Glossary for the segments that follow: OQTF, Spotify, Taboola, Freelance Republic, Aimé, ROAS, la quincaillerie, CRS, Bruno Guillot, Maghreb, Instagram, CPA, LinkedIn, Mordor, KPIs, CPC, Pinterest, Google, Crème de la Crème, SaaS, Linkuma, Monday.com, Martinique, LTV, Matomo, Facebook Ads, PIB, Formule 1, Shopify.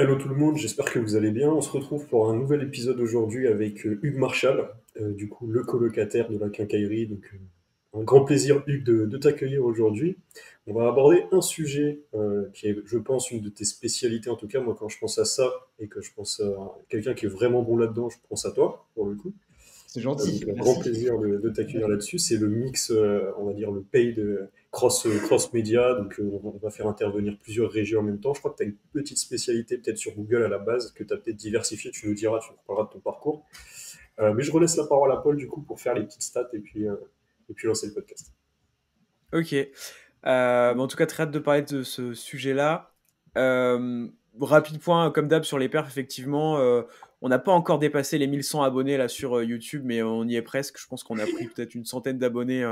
Hello tout le monde, j'espère que vous allez bien. On se retrouve pour un nouvel épisode aujourd'hui avec Hugues Marchal, du coup le colocataire de la quincaillerie. Donc un grand plaisir Hugues de t'accueillir aujourd'hui. On va aborder un sujet qui est, je pense, une de tes spécialités. En tout cas, moi quand je pense à ça et que je pense à quelqu'un qui est vraiment bon là-dedans, je pense à toi pour le coup. C'est gentil. Un grand plaisir de t'accueillir là-dessus. C'est le mix, on va dire le paid cross-média. Donc on va faire intervenir plusieurs régions en même temps. Je crois que tu as une petite spécialité peut-être sur Google à la base, que tu as peut-être diversifiée. Tu nous diras, tu nous parleras de ton parcours. Mais je relaisse la parole à Paul du coup pour faire les petites stats et puis lancer le podcast. Ok. En tout cas, très hâte de parler de ce sujet-là. Rapide point, comme d'hab, sur les perfs, effectivement. On n'a pas encore dépassé les 1100 abonnés là sur YouTube, mais on y est presque. Je pense qu'on a pris peut-être une centaine d'abonnés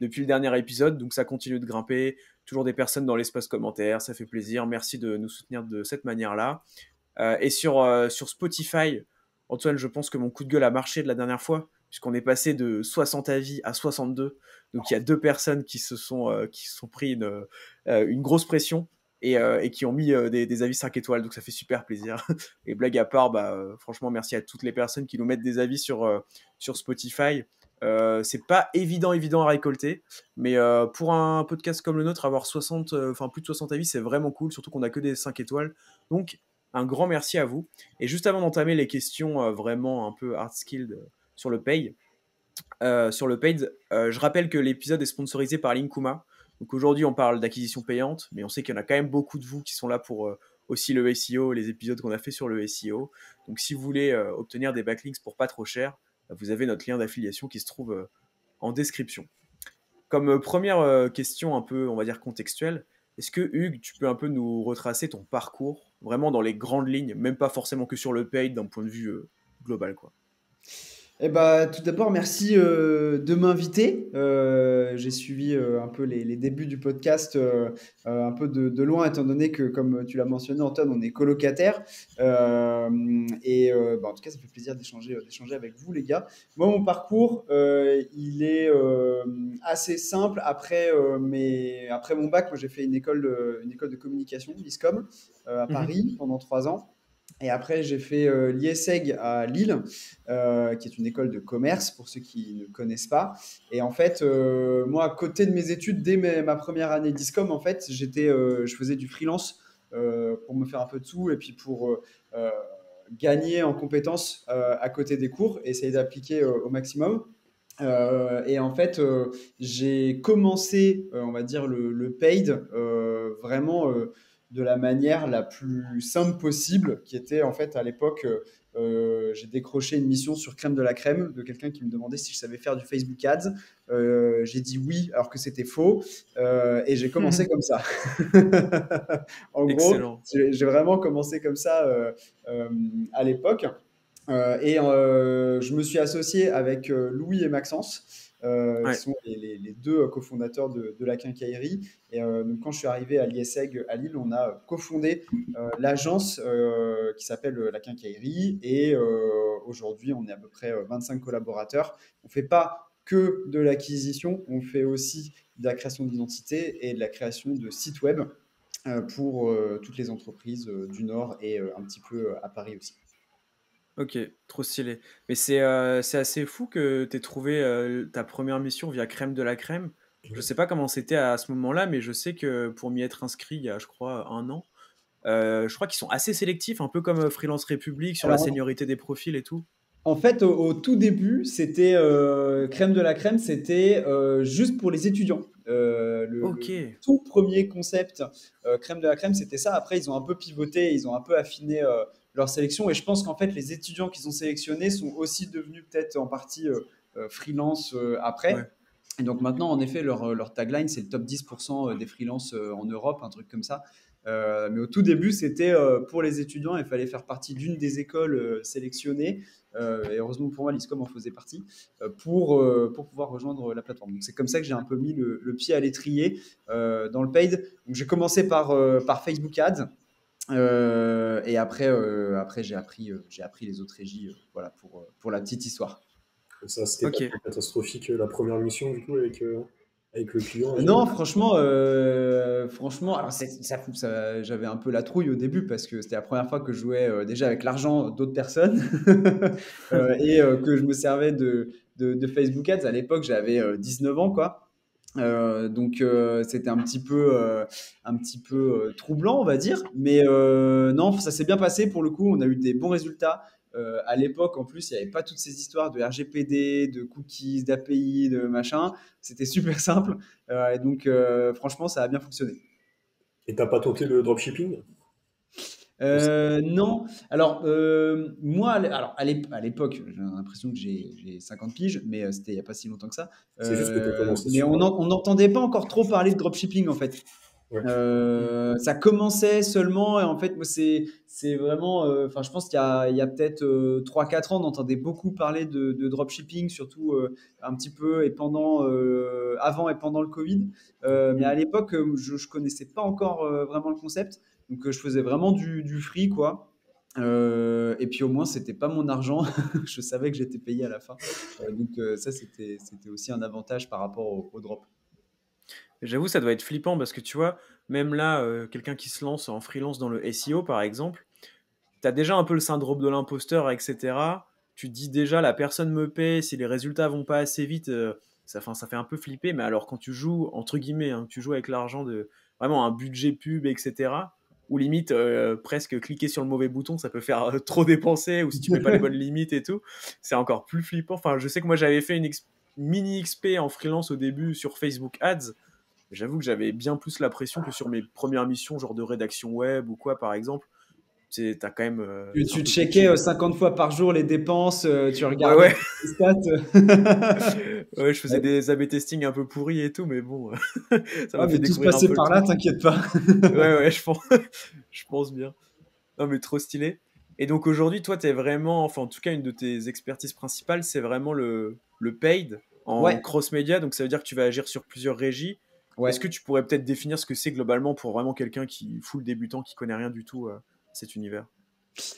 depuis le dernier épisode, donc ça continue de grimper. Toujours des personnes dans l'espace commentaire, ça fait plaisir. Merci de nous soutenir de cette manière-là. Et sur Spotify, Antoine, je pense que mon coup de gueule a marché de la dernière fois, puisqu'on est passé de 60 avis à 62. Donc il y a deux personnes qui se sont pris une grosse pression. Et qui ont mis des avis 5 étoiles, donc ça fait super plaisir. Et blague à part, franchement, merci à toutes les personnes qui nous mettent des avis sur Spotify. C'est pas évident à récolter, mais pour un podcast comme le nôtre, avoir plus de 60 avis, c'est vraiment cool, surtout qu'on n'a que des 5 étoiles. Donc, un grand merci à vous. Et juste avant d'entamer les questions vraiment un peu hard skilled sur le paid, je rappelle que l'épisode est sponsorisé par Linkuma. Donc aujourd'hui, on parle d'acquisition payante, mais on sait qu'il y en a quand même beaucoup de vous qui sont là pour aussi le SEO, les épisodes qu'on a fait sur le SEO. Donc si vous voulez obtenir des backlinks pour pas trop cher, vous avez notre lien d'affiliation qui se trouve en description. Comme première question un peu, on va dire, contextuelle, est-ce que Hugues, tu peux un peu nous retracer ton parcours, vraiment dans les grandes lignes, même pas forcément que sur le paid d'un point de vue global, quoi. Eh ben, tout d'abord, merci de m'inviter. J'ai suivi un peu les débuts du podcast un peu de loin, étant donné que, comme tu l'as mentionné, Antoine, on est colocataire. En tout cas, ça fait plaisir d'échanger avec vous, les gars. Moi, mon parcours, il est assez simple. Après mon bac, moi, j'ai fait une école de communication, l'ISCOM, à Paris, pendant 3 ans. Et après, j'ai fait l'IESEG à Lille, qui est une école de commerce, pour ceux qui ne connaissent pas. Et en fait, moi, à côté de mes études, dès ma première année d'ISCOM, en fait, je faisais du freelance pour me faire un peu de sous et puis pour gagner en compétences à côté des cours et essayer d'appliquer au maximum. Et en fait, j'ai commencé, on va dire, le paid vraiment... de la manière la plus simple possible, qui était en fait à l'époque, j'ai décroché une mission sur Crème de la Crème de quelqu'un qui me demandait si je savais faire du Facebook Ads. J'ai dit oui alors que c'était faux et j'ai commencé comme ça. En Excellent. Gros, j'ai vraiment commencé comme ça à l'époque je me suis associé avec Louis et Maxence. Ouais. Qui sont les deux cofondateurs de la quincaillerie. Et donc, quand je suis arrivé à l'IESEG à Lille, on a cofondé l'agence qui s'appelle la quincaillerie. Et aujourd'hui, on est à peu près 25 collaborateurs. On ne fait pas que de l'acquisition, on fait aussi de la création d'identité et de la création de sites web pour toutes les entreprises du Nord et un petit peu à Paris aussi. Ok, trop stylé. Mais c'est assez fou que tu aies trouvé ta première mission via Crème de la Crème. Je ne sais pas comment c'était à ce moment-là, mais je sais que pour m'y être inscrit il y a, je crois, 1 an, je crois qu'ils sont assez sélectifs, un peu comme Freelance Republic sur la seniorité des profils et tout. En fait, au tout début, c'était Crème de la Crème, c'était juste pour les étudiants. Le tout premier concept Crème de la Crème, c'était ça. Après, ils ont un peu pivoté, ils ont un peu affiné... leur sélection, et je pense qu'en fait les étudiants qu'ils ont sélectionnés sont aussi devenus peut-être en partie freelance après, ouais. Et donc maintenant en effet leur tagline c'est le top 10% des freelances en Europe, un truc comme ça, mais au tout début c'était pour les étudiants, il fallait faire partie d'une des écoles sélectionnées, et heureusement pour moi l'ISCOM en faisait partie, pour pouvoir rejoindre la plateforme. Donc c'est comme ça que j'ai un peu mis le pied à l'étrier dans le paid. Donc j'ai commencé par Facebook Ads. Et après j'ai appris les autres régies, voilà pour la petite histoire. Ça, c'était catastrophique la première mission du coup avec avec le client. Non, franchement, alors ça, j'avais un peu la trouille au début parce que c'était la première fois que je jouais déjà avec l'argent d'autres personnes et que je me servais de Facebook Ads. À l'époque, j'avais 19 ans, quoi. Donc c'était un petit peu troublant, on va dire. Mais non, ça s'est bien passé pour le coup. On a eu des bons résultats. À l'époque, en plus, il n'y avait pas toutes ces histoires de RGPD, de cookies, d'API, de machin. C'était super simple. Et donc, franchement, ça a bien fonctionné. Et tu n'as pas tenté le dropshipping ? Non. Alors, moi, alors, à l'époque, j'ai l'impression que j'ai 50 piges, mais c'était il n'y a pas si longtemps que ça. C'est juste que tu as commencé. Mais on n'entendait pas encore trop parler de dropshipping, en fait. Ouais. Ça commençait seulement et en fait moi c'est vraiment enfin je pense qu'il y a peut-être 3-4 ans on entendait beaucoup parler de dropshipping surtout un petit peu et pendant avant et pendant le Covid mais à l'époque je connaissais pas encore vraiment le concept donc je faisais vraiment du free quoi. Et puis au moins c'était pas mon argent je savais que j'étais payé à la fin donc ça c'était aussi un avantage par rapport au drop. J'avoue, ça doit être flippant parce que tu vois, même là, quelqu'un qui se lance en freelance dans le SEO, par exemple, tu as déjà un peu le syndrome de l'imposteur, etc. Tu te dis déjà, la personne me paie, si les résultats vont pas assez vite, ça fait un peu flipper. Mais alors, quand tu joues, entre guillemets, hein, tu joues avec l'argent de vraiment un budget pub, etc., ou limite, presque cliquer sur le mauvais bouton, ça peut faire trop dépenser, ou si tu mets pas les bonnes limites et tout, c'est encore plus flippant. Enfin, je sais que moi, j'avais fait une mini XP en freelance au début sur Facebook Ads. J'avoue que j'avais bien plus la pression que sur mes premières missions, genre de rédaction web ou quoi, par exemple. T'as quand même, tu checkais 50 fois par jour les dépenses, tu regardais les stats. Ouais, je faisais des A/B testing un peu pourris et tout, mais bon, ça m'a fait découvrir un peu. Tout se passait par là, t'inquiète pas. ouais, je pense bien. Non, mais trop stylé. Et donc aujourd'hui, toi, t'es vraiment, enfin en tout cas, une de tes expertises principales, c'est vraiment le paid en cross-média. Donc ça veut dire que tu vas agir sur plusieurs régies. Ouais. Est-ce que tu pourrais peut-être définir ce que c'est globalement pour vraiment quelqu'un qui fout le débutant, qui connaît rien du tout à cet univers ?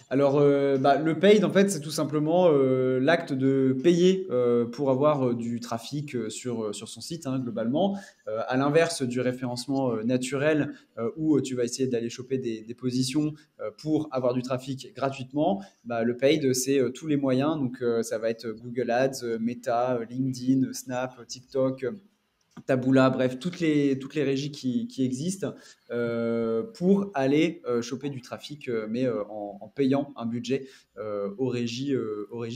Alors, le paid, en fait, c'est tout simplement l'acte de payer pour avoir du trafic sur son site, hein, globalement, à l'inverse du référencement naturel où tu vas essayer d'aller choper des positions pour avoir du trafic gratuitement. Le paid, c'est tous les moyens. Donc, ça va être Google Ads, Meta, LinkedIn, Snap, TikTok... Taboola, bref, toutes les régies qui existent pour aller choper du trafic, mais en payant un budget aux régies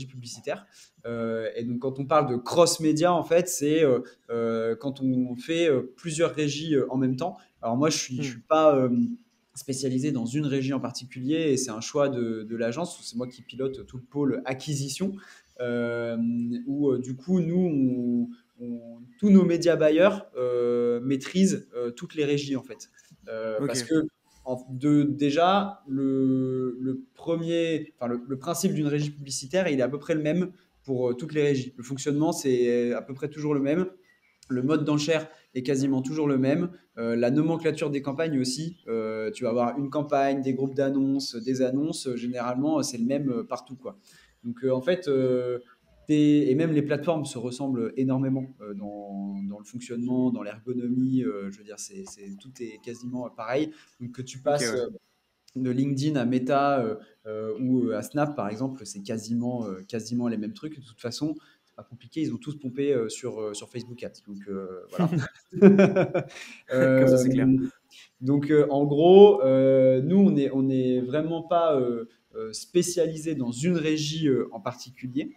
publicitaires. Et donc, quand on parle de cross-média, en fait, c'est quand on fait plusieurs régies en même temps. Alors moi, je suis pas spécialisé dans une régie en particulier et c'est un choix de l'agence. C'est moi qui pilote tout le pôle acquisition où, du coup, nous, tous nos médias buyers maîtrisent toutes les régies en fait. Okay. Parce que déjà, le principe d'une régie publicitaire, il est à peu près le même pour toutes les régies. Le fonctionnement, c'est à peu près toujours le même. Le mode d'enchère est quasiment toujours le même. La nomenclature des campagnes aussi. Tu vas avoir une campagne, des groupes d'annonces, des annonces. Généralement, c'est le même partout, quoi. Donc, en fait... et même les plateformes se ressemblent énormément dans le fonctionnement, dans l'ergonomie. Je veux dire, tout est quasiment pareil. Donc, que tu passes de LinkedIn à Meta ou à Snap, par exemple, c'est quasiment les mêmes trucs. De toute façon, c'est pas compliqué. Ils ont tous pompé sur Facebook Ads. Donc, voilà. Comme ça, c'est clair. Donc, en gros, nous, on est vraiment pas spécialisé dans une régie en particulier.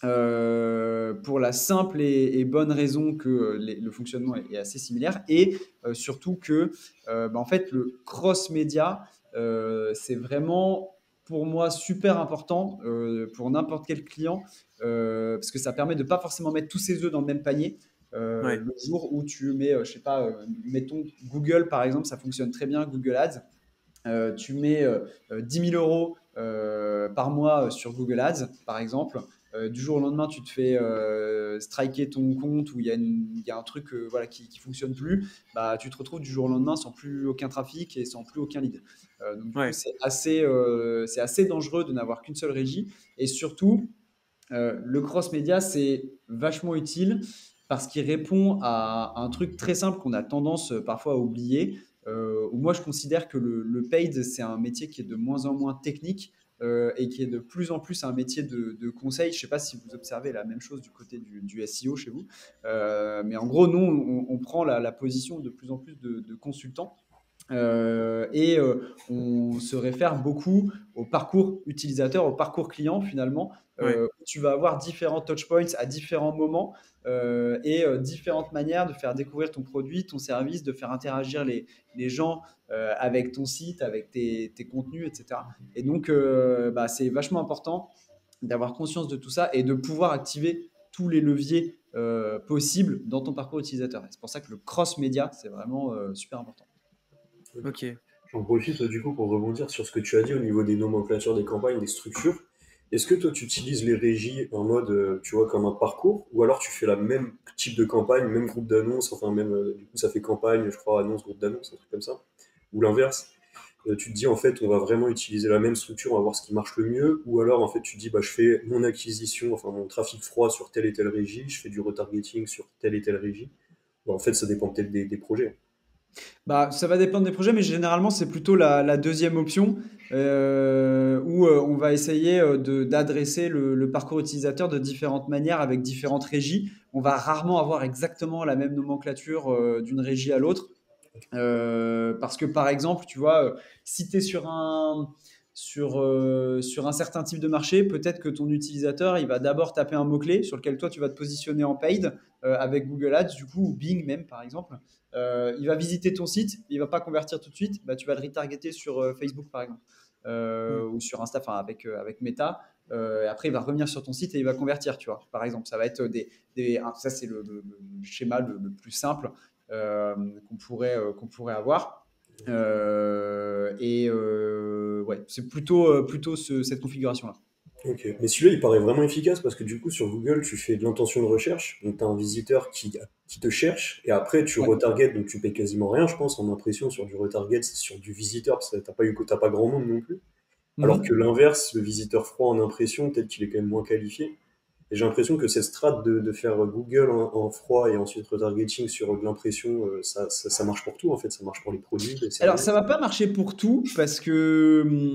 Pour la simple et bonne raison que le fonctionnement est assez similaire et surtout que en fait le cross-média c'est vraiment pour moi super important pour n'importe quel client parce que ça permet de pas forcément mettre tous ses œufs dans le même panier. Le jour où tu mets je sais pas mettons Google par exemple, ça fonctionne très bien Google Ads, tu mets 10 000 euros par mois sur Google Ads par exemple. Du jour au lendemain, tu te fais striker ton compte ou il y a un truc qui fonctionne plus, tu te retrouves du jour au lendemain sans plus aucun trafic et sans plus aucun lead. Donc, du coup, c'est assez dangereux de n'avoir qu'une seule régie. Et surtout, le cross-média, c'est vachement utile parce qu'il répond à un truc très simple qu'on a tendance parfois à oublier. Moi, je considère que le paid, c'est un métier qui est de moins en moins technique et qui est de plus en plus un métier de conseil. Je ne sais pas si vous observez la même chose du côté du SEO chez vous. Mais en gros, nous, on prend la position de plus en plus de consultants. On se réfère beaucoup au parcours utilisateur, au parcours client finalement. Oui. Tu vas avoir différents touchpoints à différents moments différentes manières de faire découvrir ton produit, ton service, de faire interagir les gens avec ton site, avec tes contenus, etc. Et donc, c'est vachement important d'avoir conscience de tout ça et de pouvoir activer tous les leviers possibles dans ton parcours utilisateur. Et c'est pour ça que le cross-média, c'est vraiment super important. Ok. J'en profite du coup pour rebondir sur ce que tu as dit au niveau des nomenclatures, des campagnes, des structures. Est-ce que toi tu utilises les régies en mode, tu vois, comme un parcours, ou alors tu fais la même type de campagne, même groupe d'annonces, enfin même, du coup ça fait campagne, je crois, annonce, groupe d'annonces, un truc comme ça, ou l'inverse. Tu te dis en fait on va vraiment utiliser la même structure, on va voir ce qui marche le mieux, ou alors en fait tu te dis je fais mon acquisition, enfin mon trafic froid sur telle et telle régie, je fais du retargeting sur telle et telle régie. En fait ça dépend peut-être des projets. Ça va dépendre des projets, mais généralement c'est plutôt la deuxième option où on va essayer d'adresser le parcours utilisateur de différentes manières avec différentes régies. On va rarement avoir exactement la même nomenclature d'une régie à l'autre parce que par exemple, tu vois, si tu es sur un certain type de marché, peut-être que ton utilisateur il va d'abord taper un mot-clé sur lequel toi tu vas te positionner en paid avec Google Ads du coup, ou Bing même par exemple. Il va visiter ton site, il ne va pas convertir tout de suite, tu vas le retargeter sur Facebook par exemple ou sur Insta, enfin avec Meta. Et après il va revenir sur ton site et il va convertir, tu vois, par exemple. Ça va être ça c'est le schéma le plus simple qu'on pourrait avoir. C'est plutôt cette configuration-là. Ok, mais celui-là il paraît vraiment efficace parce que du coup sur Google tu fais de l'intention de recherche, donc tu as un visiteur qui te cherche et après tu retargetes, donc tu payes quasiment rien, je pense, en impression sur du retarget, sur du visiteur parce que t'as pas grand monde non plus. Alors que l'inverse, le visiteur froid en impression, peut-être qu'il est quand même moins qualifié. Et j'ai l'impression que cette strat de faire Google en froid et ensuite retargeting sur de l'impression, ça marche pour tout en fait, ça marche pour les produits. Alors ça va pas marcher pour tout parce que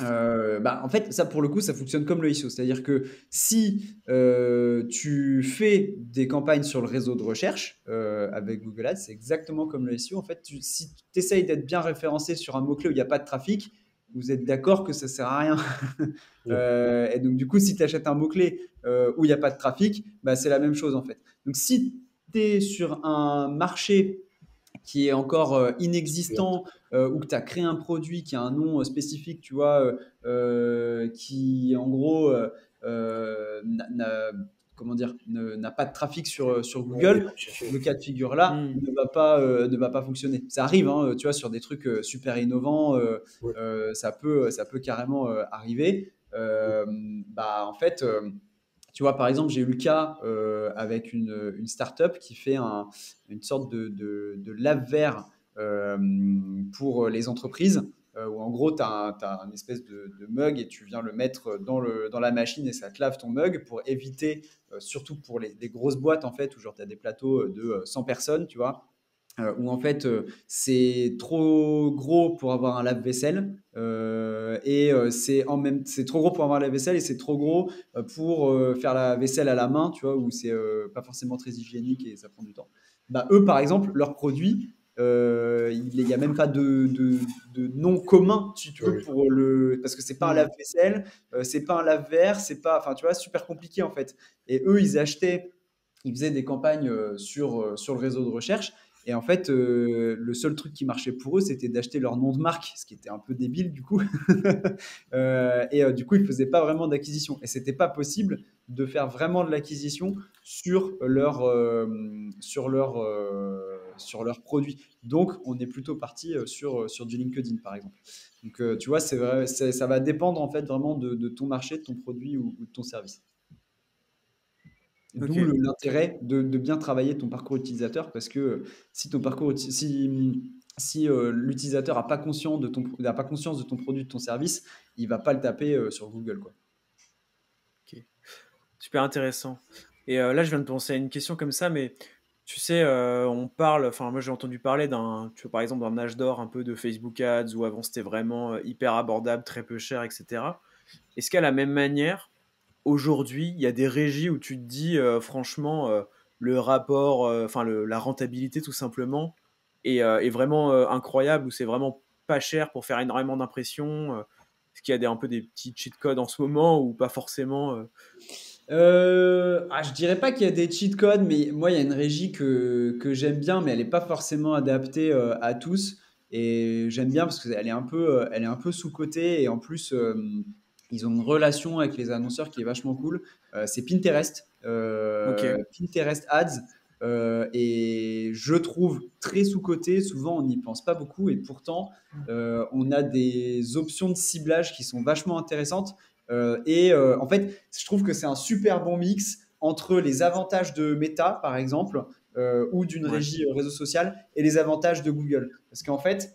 en fait ça pour le coup ça fonctionne comme le SEO, c'est-à-dire que si tu fais des campagnes sur le réseau de recherche avec Google Ads, c'est exactement comme le SEO en fait. Si tu essayes d'être bien référencé sur un mot-clé où il n'y a pas de trafic, vous êtes d'accord que ça ne sert à rien. Et donc, du coup, si tu achètes un mot-clé où il n'y a pas de trafic, c'est la même chose en fait. Donc, si tu es sur un marché qui est encore inexistant ou que tu as créé un produit qui a un nom spécifique, tu vois, qui en gros n'a pas de trafic sur Google, le cas de figure-là ne va pas fonctionner. Ça arrive, hein, tu vois, sur des trucs super innovants, ça peut carrément arriver. En fait, tu vois, par exemple, j'ai eu le cas avec une start-up qui fait une sorte de lave-verre pour les entreprises. Où en gros, tu as un espèce de mug et tu viens le mettre dans la machine et ça te lave ton mug pour éviter, surtout pour les grosses boîtes en fait, où genre tu as des plateaux de 100 personnes, tu vois, où en fait c'est trop gros pour avoir un lave-vaisselle c'est trop gros pour avoir un lave-vaisselle et c'est trop gros pour faire la vaisselle à la main, tu vois, où c'est pas forcément très hygiénique et ça prend du temps. Eux, par exemple, leurs produits, il n'y a même pas de nom commun, si tu veux, parce que c'est pas un lave-vaisselle, c'est pas un lave-verre, c'est pas, enfin tu vois, super compliqué en fait. Et eux, ils faisaient des campagnes sur le réseau de recherche et en fait le seul truc qui marchait pour eux, c'était d'acheter leur nom de marque, ce qui était un peu débile du coup. Du coup, ils faisaient pas vraiment d'acquisition et c'était pas possible de faire vraiment de l'acquisition sur leurs produits. Donc, on est plutôt parti sur du LinkedIn, par exemple. Donc, tu vois, c'est vrai, ça va dépendre en fait vraiment de ton marché, de ton produit ou de ton service. Okay. D'où l'intérêt de bien travailler ton parcours utilisateur, parce que si ton parcours, si l'utilisateur n'a pas conscience de ton produit, de ton service, il ne va pas le taper sur Google, quoi. Ok. Super intéressant. Et là, je viens de penser à une question comme ça, mais tu sais, on parle, enfin moi j'ai entendu parler d'un, tu vois, par exemple d'un âge d'or un peu de Facebook Ads, où avant c'était vraiment hyper abordable, très peu cher, etc. Est-ce qu'à la même manière, aujourd'hui, il y a des régies où tu te dis, franchement, le rapport, enfin la rentabilité tout simplement, est vraiment incroyable, où c'est vraiment pas cher pour faire énormément d'impressions. Est-ce qu'il y a un peu des petits cheat codes en ce moment ou pas forcément je dirais pas qu'il y a des cheat codes, mais moi il y a une régie que j'aime bien, mais elle n'est pas forcément adaptée à tous, et j'aime bien parce qu'elle est un peu sous-cotée, et en plus ils ont une relation avec les annonceurs qui est vachement cool. C'est Pinterest, okay. Pinterest Ads, et je trouve très sous-coté, souvent on n'y pense pas beaucoup, et pourtant on a des options de ciblage qui sont vachement intéressantes, et en fait je trouve que c'est un super bon mix entre les avantages de Meta par exemple, ou d'une régie réseau social, et les avantages de Google, parce qu'en fait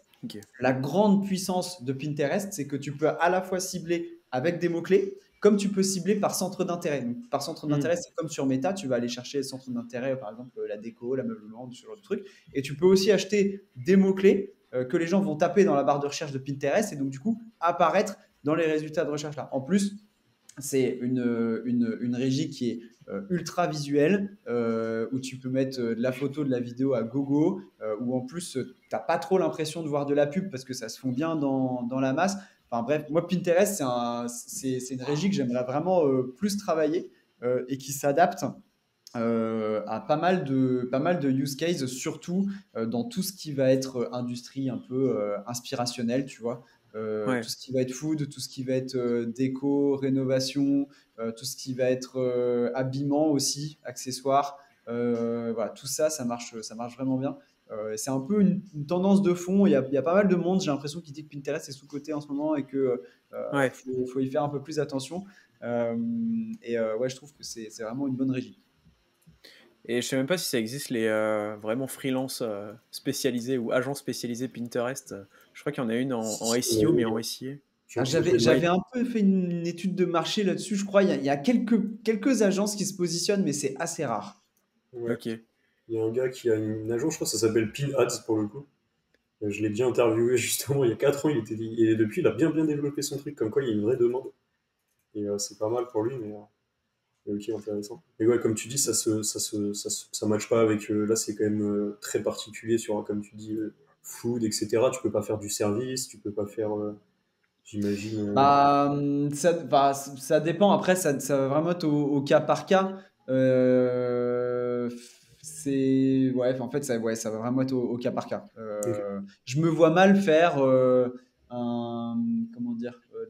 la grande puissance de Pinterest, c'est que tu peux à la fois cibler avec des mots-clés, comme tu peux cibler par centre d'intérêt. Donc, par centre d'intérêt, c'est comme sur Meta, tu vas aller chercher les centres d'intérêt, par exemple la déco, l'ameublement, ce genre de truc. Et tu peux aussi acheter des mots-clés que les gens vont taper dans la barre de recherche de Pinterest, et donc du coup apparaître dans les résultats de recherche là. En plus, c'est une régie qui est ultra visuelle, où tu peux mettre de la photo, de la vidéo à gogo, où en plus, tu n'as pas trop l'impression de voir de la pub parce que ça se fond bien dans la masse. Enfin bref, moi Pinterest, c'est une régie que j'aimerais vraiment plus travailler, et qui s'adapte à pas mal de use cases, surtout dans tout ce qui va être industrie un peu inspirationnelle, tu vois. Tout ce qui va être food, tout ce qui va être déco, rénovation, tout ce qui va être habillement aussi, accessoires, voilà, tout ça marche vraiment bien. C'est un peu une tendance de fond. Il y a pas mal de monde, j'ai l'impression, qui dit que Pinterest est sous-coté en ce moment, et que faut y faire un peu plus attention, je trouve que c'est vraiment une bonne régie. Et je sais même pas si ça existe, les vraiment freelance spécialisés ou agents spécialisés Pinterest. Je crois qu'il y en a une en SEO, mais en SIA. J'avais un peu fait une étude de marché là-dessus, je crois. Il y a quelques agences qui se positionnent, mais c'est assez rare. Ouais. Ok. Il y a un gars qui a une agence, je crois que ça s'appelle Pin Ads pour le coup. Je l'ai bien interviewé justement il y a 4 ans, et depuis il a bien développé son truc, comme quoi il y a une vraie demande. Et c'est pas mal pour lui, mais ok, intéressant. Et ouais, comme tu dis, ça matche pas avec. Là c'est quand même très particulier sur, comme tu dis, food, etc. Tu peux pas faire du service, tu peux pas faire. J'imagine. Ça dépend, après ça va vraiment être au cas par cas. Ça va vraiment être au cas par cas. Je me vois mal faire de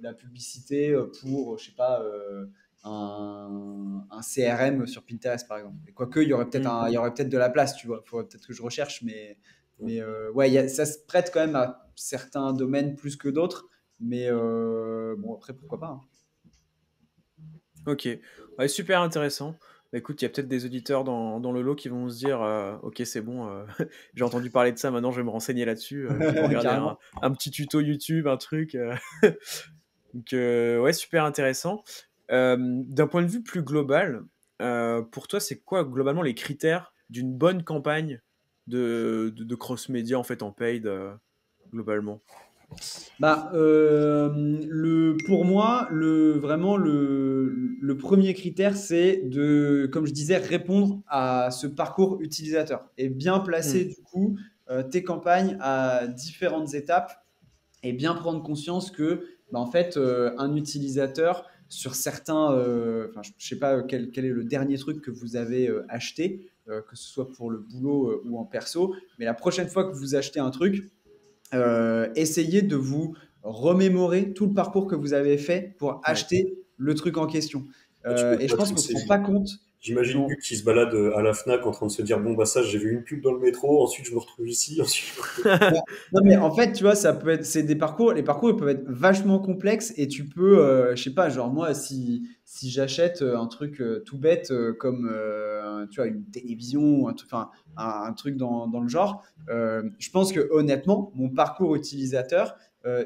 la publicité pour, je sais pas, un CRM sur Pinterest par exemple. Et quoique, il y aurait peut-être de la place, tu vois. Il faudrait peut-être que je recherche, ça se prête quand même à certains domaines plus que d'autres. Mais après, pourquoi pas. Hein. Ok, ouais, super intéressant. Écoute, il y a peut-être des auditeurs dans le lot qui vont se dire ok, c'est bon, j'ai entendu parler de ça, maintenant je vais me renseigner là-dessus, regarder un petit tuto YouTube, un truc. Donc, ouais, super intéressant. D'un point de vue plus global, pour toi, c'est quoi globalement les critères d'une bonne campagne de cross-média en fait, en paid globalement? Pour moi, le premier critère, c'est de, comme je disais, répondre à ce parcours utilisateur et bien placer du coup tes campagnes à différentes étapes, et bien prendre conscience que un utilisateur sur certains, je sais pas quel est le dernier truc que vous avez acheté, que ce soit pour le boulot ou en perso, mais la prochaine fois que vous achetez un truc, essayez de vous remémorer tout le parcours que vous avez fait pour acheter le truc en question. Et je pense qu'on ne se rend pas compte. J'imagine Hugues qui se balade à la Fnac en train de se dire bon, bah ça, j'ai vu une pub dans le métro, ensuite je me retrouve ici. Non, mais en fait, tu vois, ça peut être, c'est des parcours, les parcours ils peuvent être vachement complexes, et tu peux, je sais pas, genre moi, si j'achète un truc tout bête comme tu vois, une télévision, un truc dans le genre, je pense que honnêtement, mon parcours utilisateur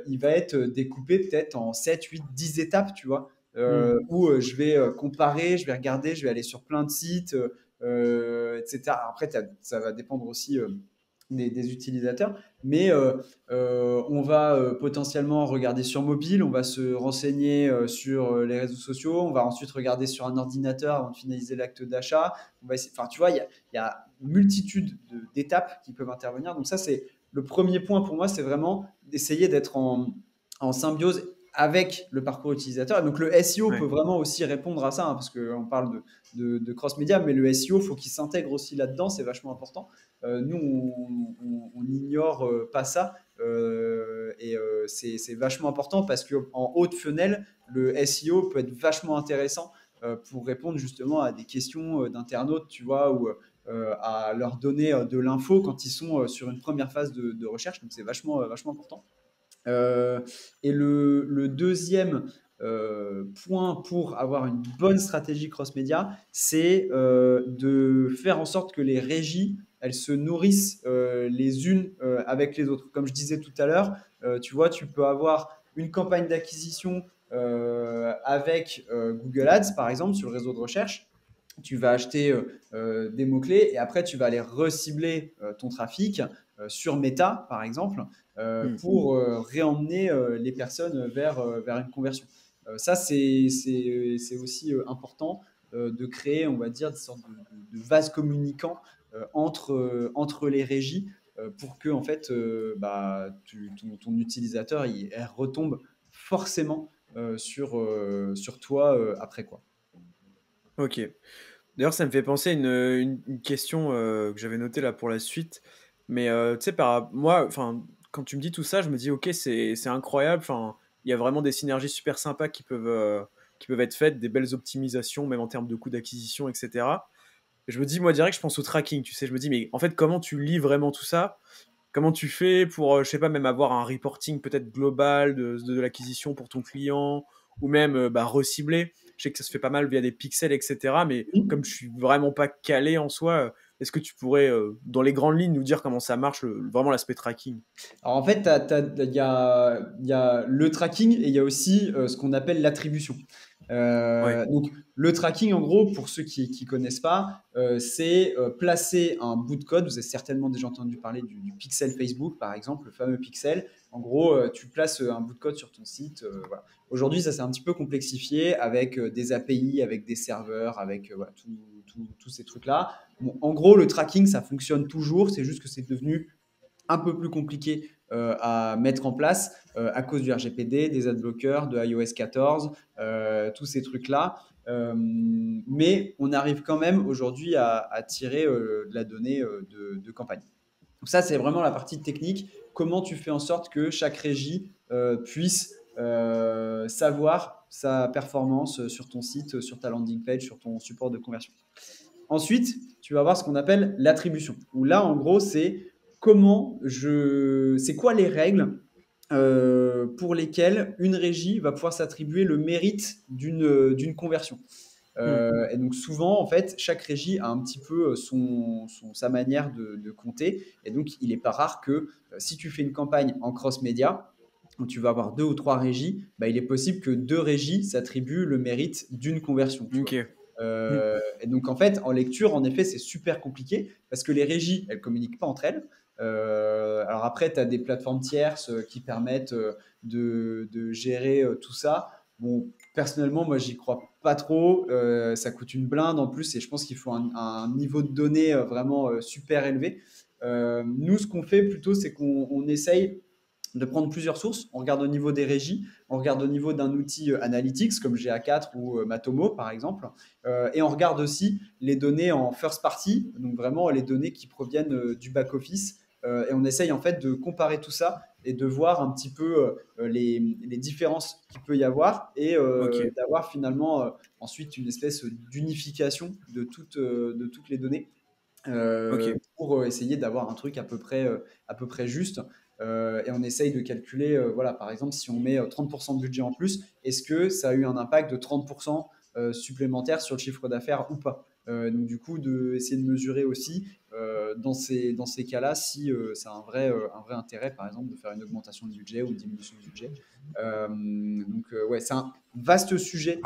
il va être découpé peut-être en 7, 8, 10 étapes, tu vois. où je vais comparer, je vais regarder, je vais aller sur plein de sites, etc. Après, ça va dépendre aussi des utilisateurs, mais on va potentiellement regarder sur mobile, on va se renseigner sur les réseaux sociaux, on va ensuite regarder sur un ordinateur avant de finaliser l'acte d'achat. On va essayer, tu vois, il y a multitude d'étapes qui peuvent intervenir. Donc ça, c'est le premier point pour moi, c'est vraiment d'essayer d'être en symbiose avec le parcours utilisateur. Et donc le SEO peut vraiment aussi répondre à ça, hein, parce qu'on parle de cross-média, mais le SEO, il faut qu'il s'intègre aussi là-dedans, c'est vachement important. Nous, on n'ignore pas ça, et c'est vachement important parce qu'en haut de funnel, le SEO peut être vachement intéressant pour répondre justement à des questions d'internautes, tu vois, ou à leur donner de l'info quand ils sont sur une première phase de recherche. Donc c'est vachement important. Et le deuxième point pour avoir une bonne stratégie cross-média, c'est de faire en sorte que les régies, elles se nourrissent les unes avec les autres. Comme je disais tout à l'heure, tu vois, tu peux avoir une campagne d'acquisition avec Google Ads, par exemple, sur le réseau de recherche. Tu vas acheter des mots-clés et après, tu vas aller recibler ton trafic sur Meta, par exemple, pour réemmener les personnes vers une conversion. Ça, c'est aussi important de créer, on va dire, des sortes de vases communicants entre les régies pour que, en fait, ton utilisateur il retombe forcément sur toi après quoi. Ok. D'ailleurs, ça me fait penser à une question que j'avais notée là pour la suite. Mais tu sais, moi, quand tu me dis tout ça, je me dis, ok, c'est incroyable. Il y a vraiment des synergies super sympas qui peuvent être faites, des belles optimisations, même en termes de coûts d'acquisition, etc. Et je me dis, moi, direct, je pense au tracking. Tu sais, je me dis, mais en fait, comment tu lis vraiment tout ça ? Comment tu fais pour, je sais pas, même avoir un reporting peut-être global de l'acquisition pour ton client, ou même recibler ? Je sais que ça se fait pas mal via des pixels, etc. Mais comme je suis vraiment pas calé en soi, est-ce que tu pourrais, dans les grandes lignes, nous dire comment ça marche, vraiment l'aspect tracking ? Alors en fait, il y a le tracking et il y a aussi ce qu'on appelle l'attribution. Donc le tracking, en gros, pour ceux qui connaissent pas, c'est placer un bout de code. Vous avez certainement déjà entendu parler du pixel Facebook, par exemple, le fameux pixel. En gros, tu places un bout de code sur ton site. Voilà. Aujourd'hui, ça s'est un petit peu complexifié avec des API, avec des serveurs, avec tous ces trucs-là. Bon, en gros, le tracking, ça fonctionne toujours. C'est juste que c'est devenu un peu plus compliqué à mettre en place à cause du RGPD, des adblockers, de iOS 14, tous ces trucs-là. Mais on arrive quand même aujourd'hui à tirer de la donnée de campagne. Donc ça, c'est vraiment la partie technique. Comment tu fais en sorte que chaque régie puisse savoir sa performance sur ton site, sur ta landing page, sur ton support de conversion. Ensuite, tu vas avoir ce qu'on appelle l'attribution, où là, en gros, c'est c'est quoi les règles pour lesquelles une régie va pouvoir s'attribuer le mérite d'une conversion. Et donc souvent, en fait, chaque régie a un petit peu sa manière de compter. Et donc, il n'est pas rare que si tu fais une campagne en cross-média, où tu vas avoir 2 ou 3 régies, il est possible que 2 régies s'attribuent le mérite d'une conversion. Ok. Et donc, en fait, en lecture, en effet, c'est super compliqué parce que les régies, elles ne communiquent pas entre elles. Alors après, tu as des plateformes tierces qui permettent de gérer tout ça. Bon, personnellement, moi, j'y crois pas trop. Ça coûte une blinde en plus et je pense qu'il faut un niveau de données vraiment super élevé. Nous, ce qu'on fait plutôt, c'est qu'on essaye de prendre plusieurs sources. On regarde au niveau des régies, on regarde au niveau d'un outil analytics comme GA4 ou Matomo, par exemple. Et on regarde aussi les données en first party, donc vraiment les données qui proviennent du back-office. Et on essaye en fait de comparer tout ça et de voir un petit peu les différences qu'il peut y avoir et d'avoir finalement ensuite une espèce d'unification de toutes les données pour essayer d'avoir un truc à peu près juste. Et on essaye de calculer, par exemple, si on met 30% de budget en plus, est-ce que ça a eu un impact de 30% supplémentaire sur le chiffre d'affaires ou pas ? Donc du coup, essayer de mesurer aussi dans ces cas-là si ça a un vrai intérêt, par exemple, de faire une augmentation de budget ou une diminution de budget. Donc ouais, Vaste sujet,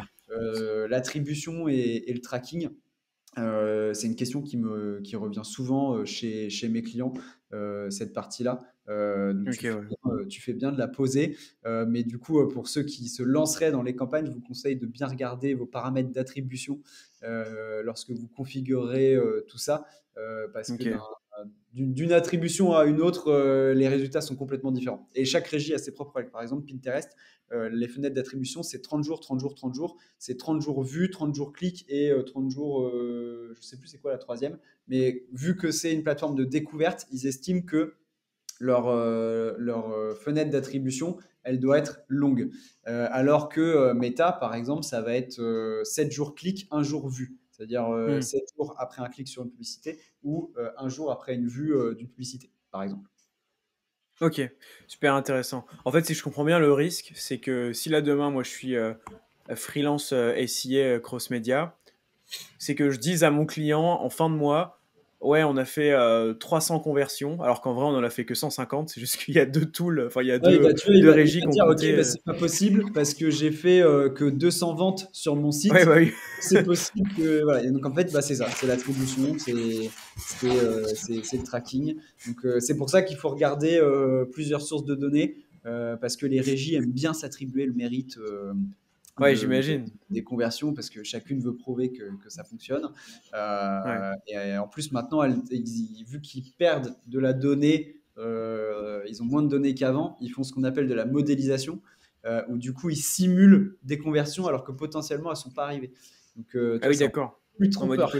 l'attribution et le tracking. C'est une question qui revient souvent chez mes clients, cette partie-là. Donc okay, tu fais bien de la poser. Mais du coup, pour ceux qui se lanceraient dans les campagnes, je vous conseille de bien regarder vos paramètres d'attribution lorsque vous configurez tout ça. Parce okay. que d'une attribution à une autre, les résultats sont complètement différents. Et chaque régie a ses propres règles. Par exemple, Pinterest, les fenêtres d'attribution, c'est 30 jours, 30 jours, 30 jours. C'est 30 jours vues, 30 jours clics et 30 jours, je ne sais plus c'est quoi la troisième. Mais vu que c'est une plateforme de découverte, ils estiment que leur fenêtre d'attribution, elle doit être longue. Alors que Meta, par exemple, ça va être 7 jours clics, 1 jour vue. C'est-à-dire 7 jours après un clic sur une publicité ou un jour après une vue d'une publicité, par exemple. Ok, super intéressant. En fait, si je comprends bien, le risque, c'est que si là demain, moi, je suis freelance SIA cross-média, c'est que je dise à mon client en fin de mois, ouais, on a fait 300 conversions, alors qu'en vrai, on n'en a fait que 150. C'est juste qu'il y a deux tools, enfin, il y a deux régies qu'on peut dire, ok, bah, c'est pas possible parce que j'ai fait que 200 ventes sur mon site. Ouais, bah, oui. C'est possible que. Voilà. Et donc, en fait, bah, c'est ça, c'est l'attribution, c'est le tracking. Donc, c'est pour ça qu'il faut regarder plusieurs sources de données parce que les régies aiment bien s'attribuer le mérite. Ouais, j'imagine. Des conversions parce que chacune veut prouver que ça fonctionne. Ouais. Et en plus, maintenant, vu qu'ils perdent de la donnée, ils ont moins de données qu'avant, ils font ce qu'on appelle de la modélisation où du coup, ils simulent des conversions alors que potentiellement, elles ne sont pas arrivées. Donc, ah oui, d'accord. Plus trop peur.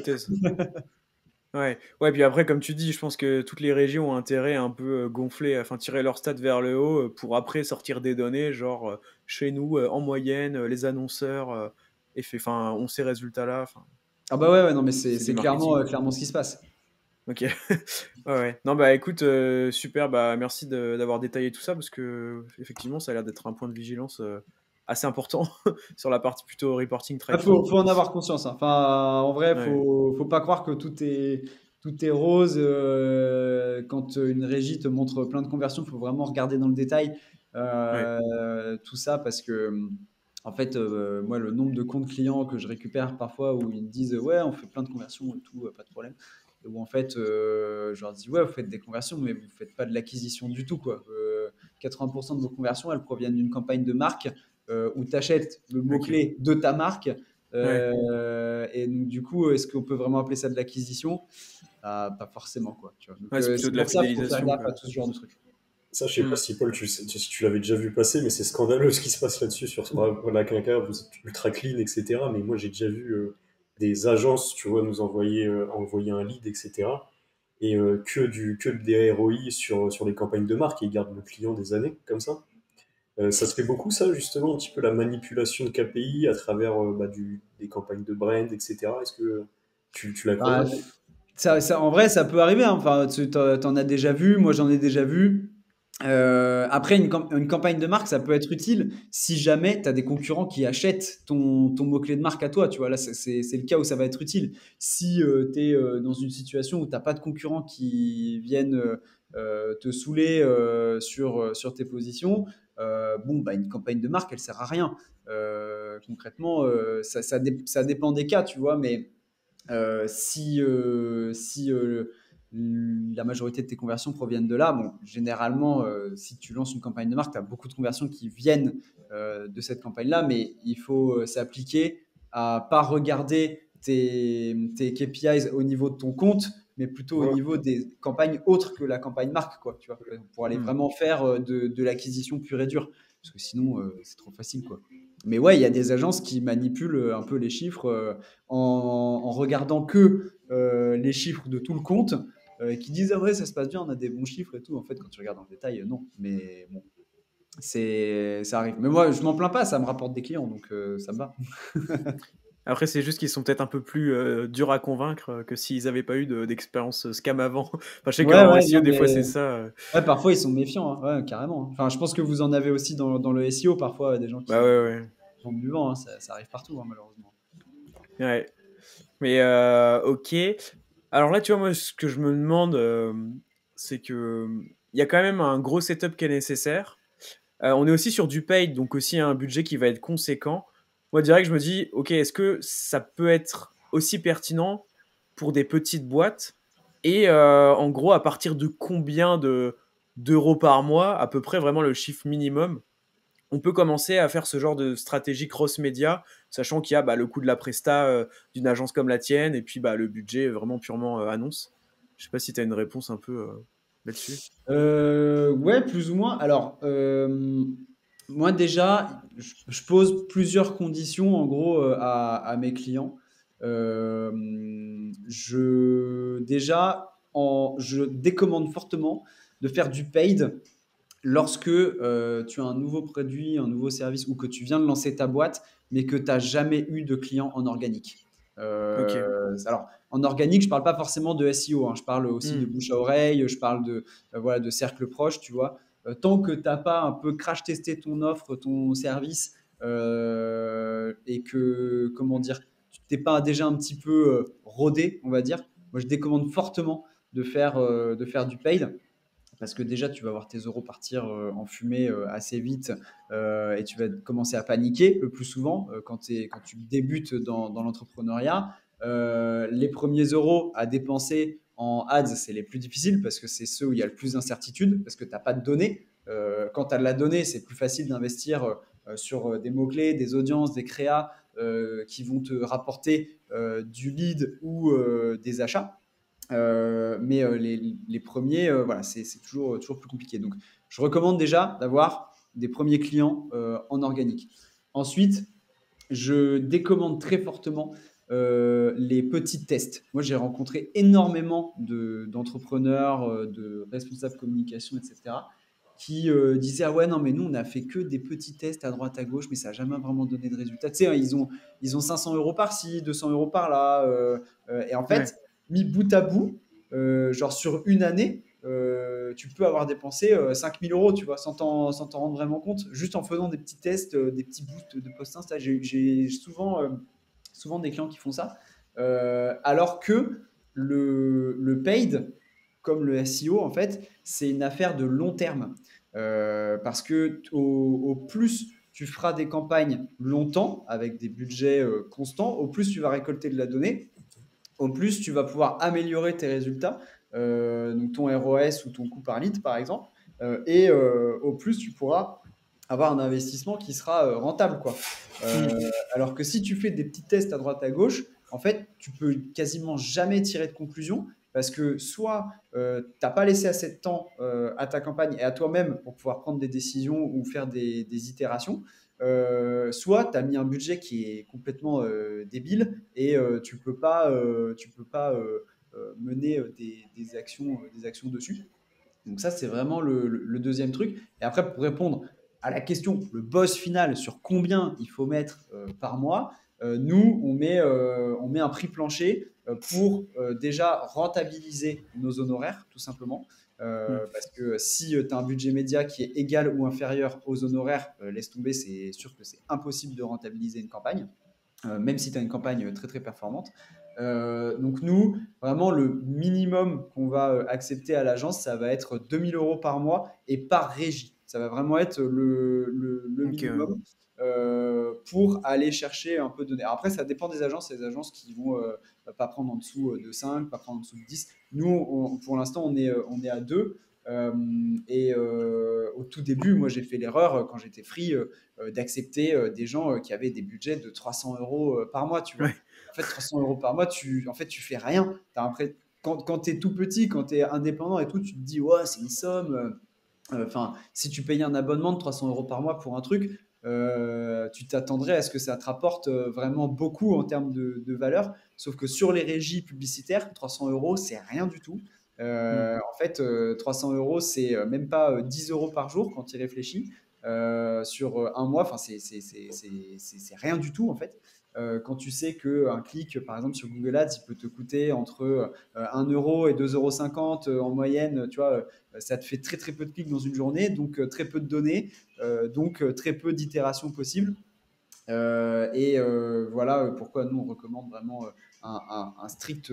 Ouais. Ouais, puis après, comme tu dis, je pense que toutes les régies ont intérêt à un peu gonfler, enfin tirer leur stats vers le haut pour après sortir des données, genre chez nous, en moyenne, les annonceurs, enfin, ont ces résultats-là. Fin... Ah bah ouais, non, mais c'est clairement ce qui se passe. Ok. Ouais. Non, bah écoute, super, bah merci d'avoir détaillé tout ça parce que effectivement, ça a l'air d'être un point de vigilance. Assez important sur la partie plutôt reporting tracking. Faut en avoir conscience. Hein. Enfin, en vrai, faut pas croire que tout est rose. Quand une régie te montre plein de conversions, faut vraiment regarder dans le détail tout ça parce que, en fait, moi, le nombre de comptes clients que je récupère parfois où ils me disent ouais, on fait plein de conversions et tout, pas de problème. Où en fait, je leur dis ouais, vous faites des conversions, mais vous faites pas de l'acquisition du tout, quoi. 80% de vos conversions, elles proviennent d'une campagne de marque. Où tu achètes le mot-clé de ta marque. Et donc, du coup, est-ce qu'on peut vraiment appeler ça de l'acquisition ? Pas forcément, quoi. Tu vois. Donc, c'est plutôt de la fidélisation. Pas tout ce genre de trucs. Ça, je ne sais pas si, Paul, si tu l'avais déjà vu passer, mais c'est scandaleux ce qui se passe là-dessus. Sur la quinca, vous êtes ultra clean, etc. Mais moi, j'ai déjà vu des agences, tu vois, nous envoyer un lead, etc. Et que des ROI sur les campagnes de marque. Et ils gardent le client des années, comme ça. Ça se fait beaucoup, ça, justement, un petit peu la manipulation de KPI à travers des campagnes de brand, etc. Est-ce que tu l'as vu ? Ça, en vrai, ça peut arriver. Hein. Enfin, t'en as déjà vu. Moi, j'en ai déjà vu. Après, une campagne de marque, ça peut être utile si jamais tu as des concurrents qui achètent ton mot-clé de marque à toi. Tu vois, là, c'est le cas où ça va être utile. Si tu es dans une situation où tu n'as pas de concurrents qui viennent te saouler sur tes positions... une campagne de marque, elle sert à rien. Concrètement, ça dépend des cas, tu vois, mais si la majorité de tes conversions proviennent de là, généralement, si tu lances une campagne de marque, tu as beaucoup de conversions qui viennent de cette campagne-là, mais il faut s'appliquer à ne pas regarder tes KPIs au niveau de ton compte, mais plutôt au niveau des campagnes autres que la campagne marque, quoi, tu vois, pour aller vraiment faire de l'acquisition pure et dure, parce que sinon, c'est trop facile, quoi. Mais ouais, il y a des agences qui manipulent un peu les chiffres en regardant que les chiffres de tout le compte, qui disent « Ah ouais, ça se passe bien, on a des bons chiffres et tout ». En fait, quand tu regardes en détail, non, mais bon, ça arrive. Mais moi, je m'en plains pas, ça me rapporte des clients, donc ça me va. Après, c'est juste qu'ils sont peut-être un peu plus durs à convaincre que s'ils n'avaient pas eu d'expérience scam avant. Enfin, je sais que SEO, des fois, c'est ça. Ouais, parfois, ils sont méfiants, hein. Ouais, carrément. Enfin, je pense que vous en avez aussi dans le SEO, parfois, des gens qui sont du vent. Hein. Ça arrive partout, hein, malheureusement. Ouais. Mais ok. Alors là, tu vois, moi, ce que je me demande, c'est qu'il y a quand même un gros setup qui est nécessaire. On est aussi sur du paid, donc aussi un budget qui va être conséquent. moi direct je me dis ok, est-ce que ça peut être aussi pertinent pour des petites boîtes et en gros à partir de combien d'euros par mois à peu près, vraiment le chiffre minimum, on peut commencer à faire ce genre de stratégie cross-média, sachant qu'il y a le coût de la presta d'une agence comme la tienne et puis le budget vraiment purement annonce. Je sais pas si tu as une réponse un peu là-dessus. Ouais, plus ou moins. Alors, moi déjà, je pose plusieurs conditions en gros à mes clients. Je décommande fortement de faire du paid lorsque tu as un nouveau produit, un nouveau service ou que tu viens de lancer ta boîte, mais que tu n'as jamais eu de clients en organique. Okay. Alors, en organique, je ne parle pas forcément de SEO, hein, je parle aussi de bouche à oreille, je parle de cercle proche, tu vois. Tant que tu n'as pas un peu crash-testé ton offre, ton service et que, comment dire, tu n'es pas déjà un petit peu rodé, on va dire. Moi, je décommande fortement de faire du paid. Parce que déjà, tu vas voir tes euros partir en fumée assez vite et tu vas commencer à paniquer le plus souvent quand tu débutes dans l'entrepreneuriat. Les premiers euros à dépenser en ads, c'est les plus difficiles parce que c'est ceux où il y a le plus d'incertitude, parce que tu n'as pas de données. Quand tu as de la donnée, c'est plus facile d'investir sur des mots-clés, des audiences, des créas qui vont te rapporter du lead ou des achats. Mais les premiers, voilà, c'est toujours plus compliqué. Donc, je recommande déjà d'avoir des premiers clients en organique. Ensuite, je décommande très fortement les petits tests. Moi, j'ai rencontré énormément d'entrepreneurs, de responsables communication, etc., qui disaient « Ah ouais, non, mais nous, on n'a fait que des petits tests à droite, à gauche, mais ça n'a jamais vraiment donné de résultat. » Tu sais, hein, ils ont 500 euros par-ci, 200 euros par-là. Et en fait... Ouais. Mis bout à bout, genre sur une année, tu peux avoir dépensé 5000 euros, tu vois, sans t'en rendre vraiment compte, juste en faisant des petits tests, des petits boosts de post Insta. J'ai souvent des clients qui font ça, alors que le paid, comme le SEO, en fait, c'est une affaire de long terme. Parce que au plus tu feras des campagnes longtemps, avec des budgets constants, au plus tu vas récolter de la donnée. En plus, tu vas pouvoir améliorer tes résultats, donc ton ROAS ou ton coût par lead, par exemple. Au plus, tu pourras avoir un investissement qui sera rentable, quoi. Alors que si tu fais des petits tests à droite à gauche, en fait, tu peux quasiment jamais tirer de conclusion parce que soit tu n'as pas laissé assez de temps à ta campagne et à toi-même pour pouvoir prendre des décisions ou faire des itérations. Soit tu as mis un budget qui est complètement débile et tu peux pas mener des actions dessus. Donc ça, c'est vraiment le deuxième truc. Et après, pour répondre à la question, le boss final sur combien il faut mettre par mois, nous on met un prix plancher pour déjà rentabiliser nos honoraires, tout simplement. Parce que si tu as un budget média qui est égal ou inférieur aux honoraires, laisse tomber, c'est sûr que c'est impossible de rentabiliser une campagne, même si tu as une campagne très très performante. Donc nous, vraiment le minimum qu'on va accepter à l'agence, ça va être 2000 euros par mois et par régie. Ça va vraiment être le minimum. Okay. Pour aller chercher un peu de données. Après, ça dépend des agences. Il y a des agences qui ne vont pas prendre en dessous de 5, pas prendre en dessous de 10. Nous, pour l'instant, on est à 2. Au tout début, moi, j'ai fait l'erreur, quand j'étais free, d'accepter des gens qui avaient des budgets de 300 euros par mois. Tu vois. Ouais. En fait, 300 euros par mois, tu fais rien. Quand tu es tout petit, quand tu es indépendant et tout, tu te dis, ouais, c'est une somme. Si tu payais un abonnement de 300 euros par mois pour un truc, tu t'attendrais à ce que ça te rapporte vraiment beaucoup en termes de valeur, sauf que sur les régies publicitaires, 300 euros, c'est rien du tout. En fait, 300 euros, c'est même pas 10 euros par jour quand tu y réfléchis. Sur un mois, c'est rien du tout, en fait. Quand tu sais qu'un clic, par exemple, sur Google Ads, il peut te coûter entre 1 euro et 2,50 euros en moyenne, tu vois, ça te fait très, très peu de clics dans une journée, donc très peu de données, donc très peu d'itérations possibles. Voilà pourquoi nous, on recommande vraiment un strict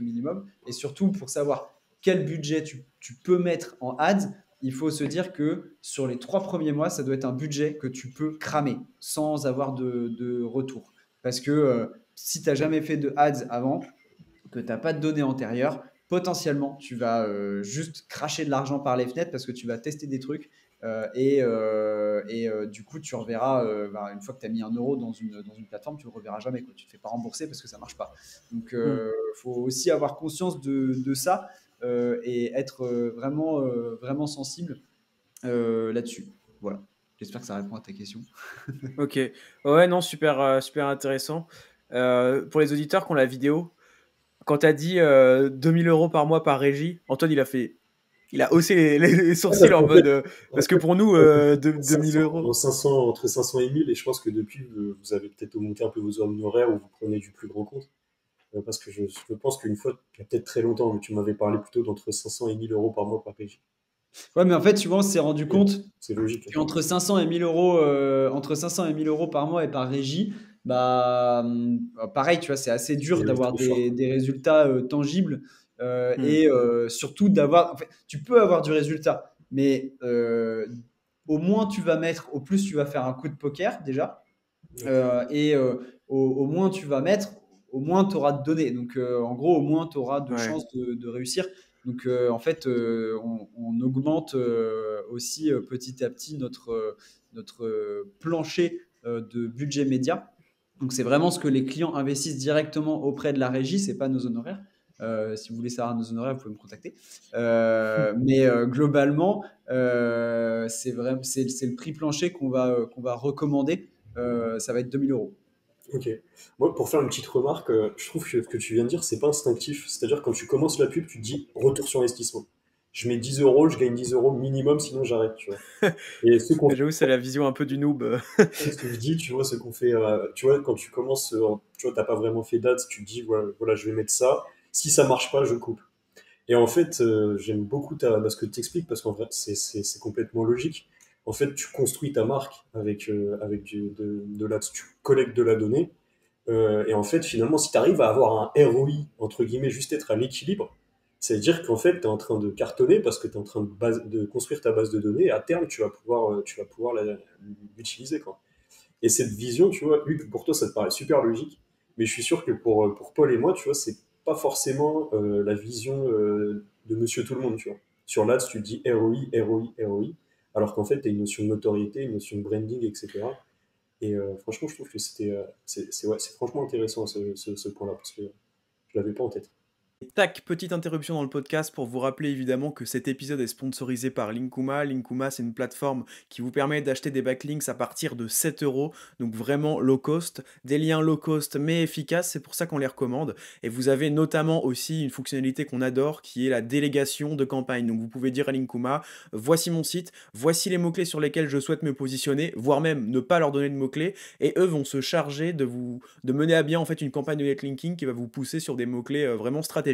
minimum. Et surtout, pour savoir quel budget tu peux mettre en ads, il faut se dire que sur les 3 premiers mois, ça doit être un budget que tu peux cramer sans avoir de retour. Parce que si tu n'as jamais fait de ads avant, que tu n'as pas de données antérieures, potentiellement, tu vas juste cracher de l'argent par les fenêtres parce que tu vas tester des trucs du coup, tu reverras, une fois que tu as mis 1 euro dans une plateforme, tu ne le reverras jamais, quoi. Tu ne te fais pas rembourser parce que ça ne marche pas. Donc, faut aussi avoir conscience de ça et être vraiment sensible là-dessus. Voilà. J'espère que ça répond à ta question. Ok. Ouais, non, super intéressant. Pour les auditeurs qui ont la vidéo, quand tu as dit 2 000 euros par mois par régie, Antoine, il a haussé les sourcils en mode... parce que pour nous, 2 000 euros... 500, entre 500 et 1000, et je pense que depuis, vous avez peut-être augmenté un peu vos honoraires ou vous prenez du plus gros compte. Parce que je pense qu'une fois, il y a peut-être très longtemps, tu m'avais parlé plutôt d'entre 500 et 1000 euros par mois par régie. Ouais, mais en fait, souvent, on s'est rendu compte que entre 500 et 1000 euros, par mois et par régie, bah, pareil, tu vois, c'est assez dur d'avoir des résultats tangibles et surtout d'avoir... En fait, tu peux avoir du résultat, mais au moins tu vas mettre, au plus tu vas faire un coup de poker déjà, au moins tu vas mettre, au moins tu auras de données. Donc, en gros, au moins tu auras de chances de réussir. Donc, en fait, on augmente aussi petit à petit notre plancher de budget média. Donc, c'est vraiment ce que les clients investissent directement auprès de la régie. Ce n'est pas nos honoraires. Si vous voulez savoir nos honoraires, vous pouvez me contacter. Mais globalement, c'est le prix plancher qu'on va recommander. Ça va être 2 000 euros. Ok. Moi, pour faire une petite remarque, je trouve que ce que tu viens de dire, c'est pas instinctif. C'est-à-dire, quand tu commences la pub, tu te dis retour sur investissement. Je mets 10 euros, je gagne 10 euros minimum, sinon j'arrête. Tu vois. Et ce qu'on... J'avoue, c'est la vision un peu du noob. Ce que je dis, tu vois, ce qu'on fait, tu vois, quand tu commences, tu vois, t'as pas vraiment fait d'ads, tu te dis, voilà, je vais mettre ça. Si ça marche pas, je coupe. Et en fait, j'aime beaucoup ce que tu expliques, parce qu'en vrai, c'est complètement logique. En fait, tu construis ta marque avec de la, tu collectes de la donnée. Et en fait, finalement, si tu arrives à avoir un ROI, entre guillemets, juste être à l'équilibre, ça veut dire qu'en fait, tu es en train de cartonner parce que tu es en train de construire ta base de données. Et à terme, tu vas pouvoir l'utiliser, quoi. Et cette vision, tu vois, Hugues, pour toi, ça te paraît super logique. Mais je suis sûr que pour Paul et moi, tu vois, c'est pas forcément la vision de monsieur tout le monde, tu vois. Sur l'ADS, tu dis ROI. Alors qu'en fait, tu as une notion de notoriété, une notion de branding, etc. Et franchement, je trouve que c'est franchement intéressant ce point-là, parce que je l'avais pas en tête. Tac, petite interruption dans le podcast pour vous rappeler évidemment que cet épisode est sponsorisé par Linkuma. Linkuma, c'est une plateforme qui vous permet d'acheter des backlinks à partir de 7 euros, donc vraiment low cost, des liens low cost mais efficaces, c'est pour ça qu'on les recommande. Et vous avez notamment aussi une fonctionnalité qu'on adore qui est la délégation de campagne. Donc vous pouvez dire à Linkuma, voici mon site, voici les mots-clés sur lesquels je souhaite me positionner, voire même ne pas leur donner de mots-clés, et eux vont se charger de mener à bien en fait une campagne de netlinking qui va vous pousser sur des mots-clés vraiment stratégiques.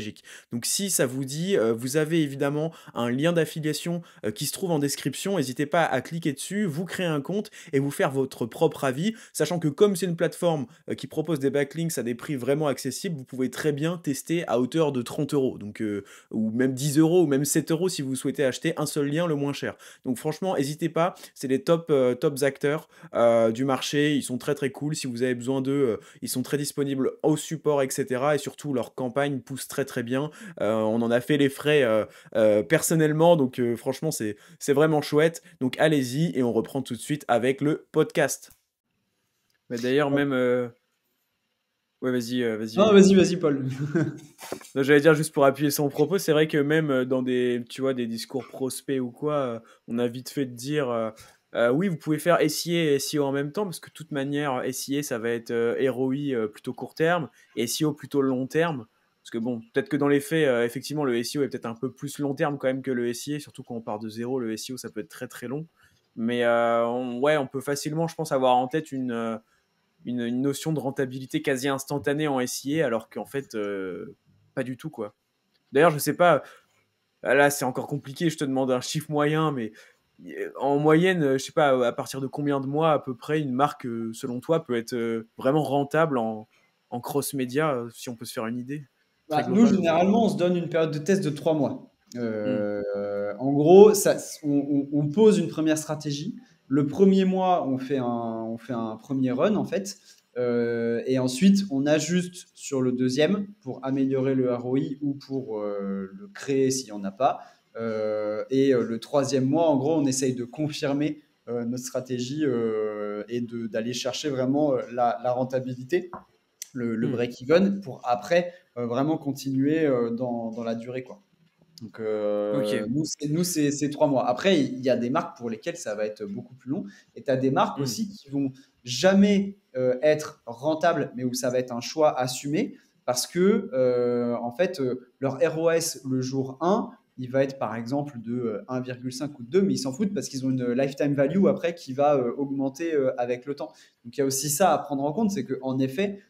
Donc si ça vous dit, vous avez évidemment un lien d'affiliation qui se trouve en description, n'hésitez pas à cliquer dessus, vous créer un compte et vous faire votre propre avis, sachant que comme c'est une plateforme qui propose des backlinks à des prix vraiment accessibles, vous pouvez très bien tester à hauteur de 30 euros, donc, ou même 10 euros, ou même 7 euros si vous souhaitez acheter un seul lien le moins cher. Donc franchement, n'hésitez pas, c'est les tops acteurs du marché, ils sont très très cool, si vous avez besoin d'eux, ils sont très disponibles au support, etc. Et surtout, leur campagne pousse très bien, on en a fait les frais personnellement, donc franchement c'est vraiment chouette, donc allez-y et on reprend tout de suite avec le podcast. Mais d'ailleurs même... Ouais vas-y. Non vas-y Paul. Non, j'allais dire juste pour appuyer son propos, c'est vrai que même dans des, tu vois, des discours prospects ou quoi, on a vite fait de dire... oui, vous pouvez faire SIA et SEO en même temps, parce que de toute manière SIA ça va être ROI plutôt court terme et SEO plutôt long terme. Parce que bon, peut-être que dans les faits, effectivement, le SEO est peut-être un peu plus long terme quand même que le SIA, surtout quand on part de zéro, le SEO, ça peut être très très long. Mais on peut facilement, je pense, avoir en tête une notion de rentabilité quasi instantanée en SIA, alors qu'en fait, pas du tout, quoi. D'ailleurs, je sais pas, là, c'est encore compliqué, je te demande un chiffre moyen, mais en moyenne, je sais pas, à partir de combien de mois, à peu près, une marque, selon toi, peut être vraiment rentable en cross-média, si on peut se faire une idée. Bah, nous, généralement, on se donne une période de test de 3 mois. En gros, ça, on pose une première stratégie. Le premier mois, on fait un premier run, en fait. Et ensuite, on ajuste sur le deuxième pour améliorer le ROI ou pour le créer s'il n'y en a pas. Et le troisième mois, en gros, on essaye de confirmer notre stratégie et d'aller chercher vraiment la rentabilité, le break-even, pour après vraiment continuer dans la durée, quoi. Donc, nous, c'est 3 mois. Après, il y a des marques pour lesquelles ça va être beaucoup plus long. Et tu as des marques aussi qui vont jamais être rentables, mais où ça va être un choix assumé, parce que, en fait, leur ROAS le jour 1, il va être par exemple de 1,5 ou de 2, mais ils s'en foutent parce qu'ils ont une lifetime value après qui va augmenter avec le temps. Donc, il y a aussi ça à prendre en compte, c'est qu'en effet,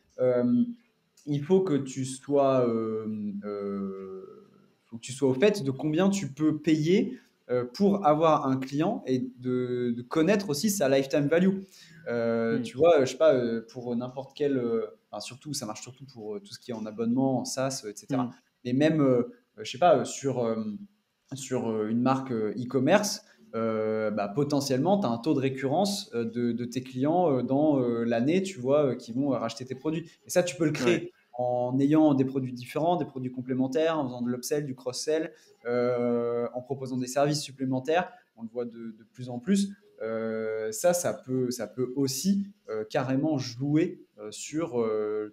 il faut que tu sois... faut que tu sois au fait de combien tu peux payer pour avoir un client et de connaître aussi sa lifetime value. Tu vois, je sais pas, pour n'importe quel... enfin, surtout, ça marche surtout pour tout ce qui est en abonnement, en SaaS, etc. Mais même, je sais pas, sur une marque e-commerce, bah, potentiellement, tu as un taux de récurrence de tes clients dans l'année, tu vois, qui vont racheter tes produits. Et ça, tu peux le créer. Ouais. En ayant des produits différents, des produits complémentaires, en faisant de l'upsell, du cross-sell, en proposant des services supplémentaires, on le voit de plus en plus. Ça peut aussi carrément jouer sur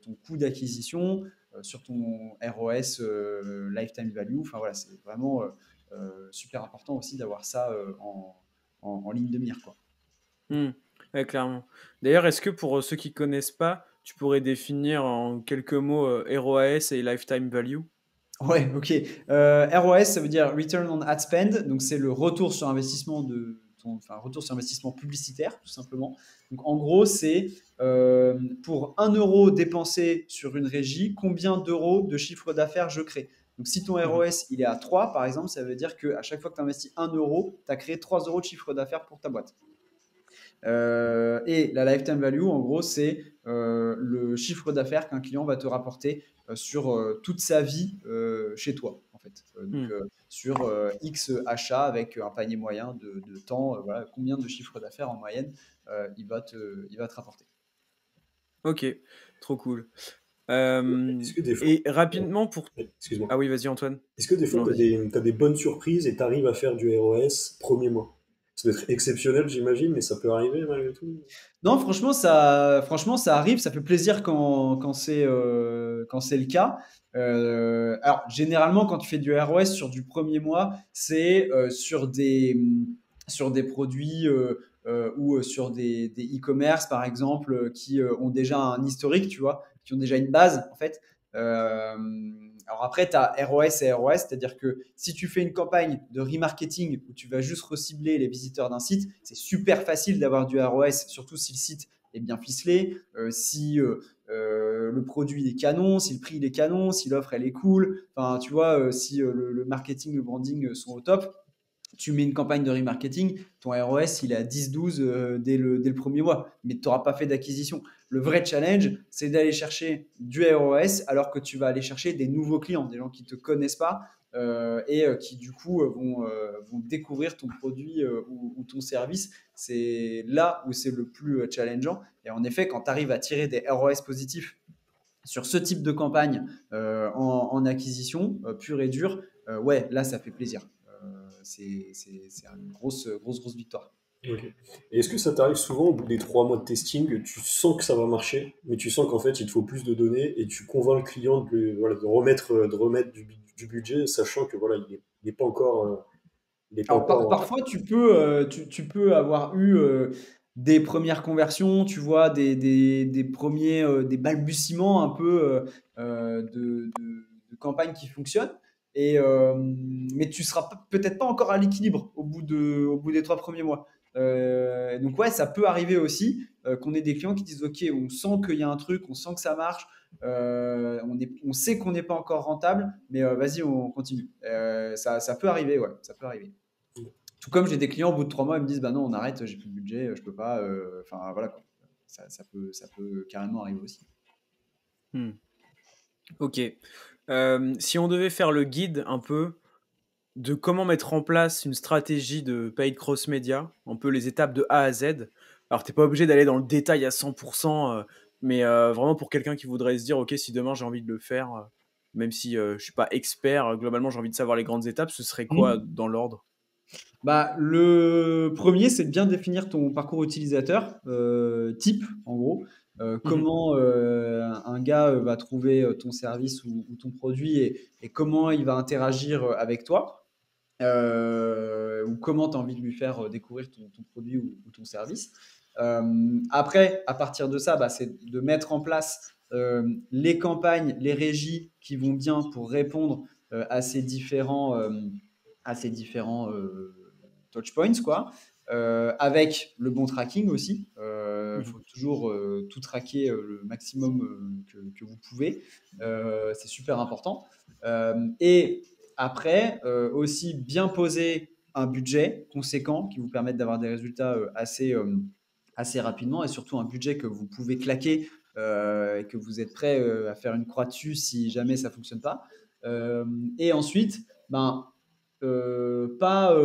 ton coût d'acquisition, sur ton ROAS, lifetime value. Enfin voilà, c'est vraiment super important aussi d'avoir ça en ligne de mire, quoi. Ouais, clairement. D'ailleurs, est-ce que pour ceux qui connaissent pas, tu pourrais définir en quelques mots ROAS et Lifetime Value? Ouais, ok. ROAS, ça veut dire Return on Ad Spend. Donc, c'est le retour sur investissement retour sur investissement publicitaire, tout simplement. Donc, en gros, c'est pour 1 euro dépensé sur une régie, combien d'euros de chiffre d'affaires je crée? Donc, si ton ROAS, il est à 3, par exemple, ça veut dire qu'à chaque fois que tu investis 1 euro, tu as créé 3 euros de chiffre d'affaires pour ta boîte. Et la lifetime value, en gros, c'est le chiffre d'affaires qu'un client va te rapporter sur toute sa vie chez toi, en fait. Sur X achats avec un panier moyen de temps, voilà, combien de chiffre d'affaires en moyenne il va te rapporter. Ok, trop cool. Et rapidement pour... Excuse-moi. Ah oui, vas-y Antoine. Est-ce que des fois, tu as des bonnes surprises et tu arrives à faire du ROAS premier mois? Ça doit être exceptionnel, j'imagine, mais ça peut arriver malgré tout. Non, franchement, ça arrive. Ça fait plaisir quand c'est le cas. Alors, généralement, quand tu fais du ROAS sur du premier mois, c'est sur des produits ou sur des e-commerce, par exemple, qui ont déjà un historique, tu vois, qui ont déjà une base, en fait. Alors après, tu as ROS et ROS, c'est-à-dire que si tu fais une campagne de remarketing où tu vas juste recibler les visiteurs d'un site, c'est super facile d'avoir du ROS, surtout si le site est bien ficelé, si le produit est canon, si le prix il est canon, si l'offre elle est cool, enfin tu vois, si le marketing, le branding sont au top. Tu mets une campagne de remarketing, ton ROAS, il est à 10-12 dès le premier mois, mais tu n'auras pas fait d'acquisition. Le vrai challenge, c'est d'aller chercher du ROAS alors que tu vas aller chercher des nouveaux clients, des gens qui ne te connaissent pas et qui, du coup, vont découvrir ton produit ou ton service. C'est là où c'est le plus challengeant. Et en effet, quand tu arrives à tirer des ROAS positifs sur ce type de campagne en acquisition pure et dure, ouais, là, ça fait plaisir. C'est une grosse victoire. Okay. Et est-ce que ça t'arrive souvent, au bout des 3 mois de testing, tu sens que ça va marcher, mais tu sens qu'en fait, il te faut plus de données et tu convaincs le client de remettre du budget, sachant que voilà, il n'est pas encore... Parfois, tu peux avoir eu des premières conversions, tu vois, des premiers des balbutiements un peu de campagnes qui fonctionnent. Mais tu ne seras peut-être pas encore à l'équilibre au bout des 3 premiers mois. Donc ouais, ça peut arriver aussi qu'on ait des clients qui disent ok, on sent qu'il y a un truc, on sent que ça marche, on sait qu'on n'est pas encore rentable, mais vas-y, on continue. Ça peut arriver, ouais, ça peut arriver. Tout comme j'ai des clients au bout de 3 mois, ils me disent bah non, on arrête, j'ai plus de budget, je peux pas. Enfin voilà, quoi. Ça peut carrément arriver aussi. Ok. Si on devait faire le guide un peu de comment mettre en place une stratégie de paid cross-média, un peu les étapes de A à Z. Alors, tu n'es pas obligé d'aller dans le détail à 100%, mais vraiment pour quelqu'un qui voudrait se dire « Ok, si demain j'ai envie de le faire, même si je ne suis pas expert, globalement j'ai envie de savoir les grandes étapes, ce serait quoi dans l'ordre ?» Bah, le premier, c'est de bien définir ton parcours utilisateur type, en gros. Comment un gars va trouver ton service ou ton produit et comment il va interagir avec toi, ou comment tu as envie de lui faire découvrir ton produit ou ton service. Après, à partir de ça, c'est de mettre en place les campagnes, les régies qui vont bien pour répondre à ces différents touchpoints, quoi. Avec le bon tracking aussi, faut toujours tout traquer le maximum que vous pouvez, c'est super important, et après aussi bien poser un budget conséquent qui vous permette d'avoir des résultats assez rapidement, et surtout un budget que vous pouvez claquer et que vous êtes prêt à faire une croix dessus si jamais ça ne fonctionne pas, et ensuite pas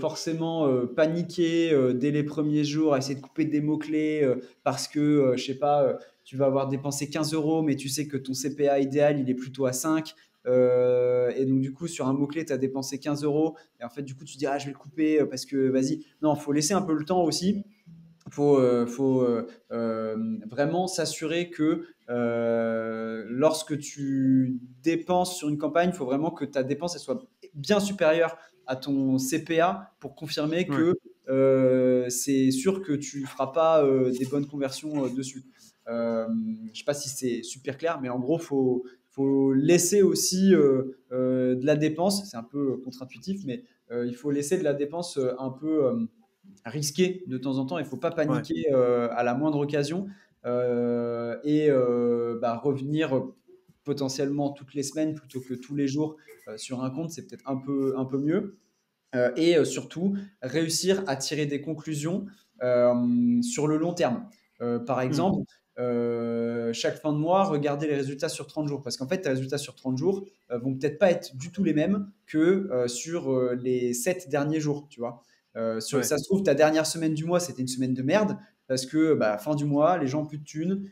forcément paniquer dès les premiers jours à essayer de couper des mots-clés parce que, je sais pas, tu vas avoir dépensé 15 € mais tu sais que ton CPA idéal, il est plutôt à 5, et donc du coup, sur un mot-clé, tu as dépensé 15 € et en fait, du coup, tu dis « Ah, je vais le couper parce que, vas-y ». Non, il faut laisser un peu le temps aussi. Faut vraiment s'assurer que lorsque tu dépenses sur une campagne, il faut vraiment que ta dépense elle soit bien supérieure à ton CPA pour confirmer que c'est sûr que tu ne feras pas des bonnes conversions dessus. Je ne sais pas si c'est super clair, mais en gros, faut laisser aussi de la dépense. C'est un peu contre-intuitif, mais il faut laisser de la dépense un peu... risquer de temps en temps, il ne faut pas paniquer à la moindre occasion, et revenir potentiellement toutes les semaines plutôt que tous les jours sur un compte, c'est peut-être un peu mieux, et surtout réussir à tirer des conclusions sur le long terme. Par exemple, chaque fin de mois, regarder les résultats sur 30 jours, parce qu'en fait, tes résultats sur 30 jours vont peut-être pas être du tout les mêmes que sur les 7 derniers jours, tu vois. Ça se trouve, ta dernière semaine du mois, c'était une semaine de merde parce que fin du mois, les gens n'ont plus de thunes,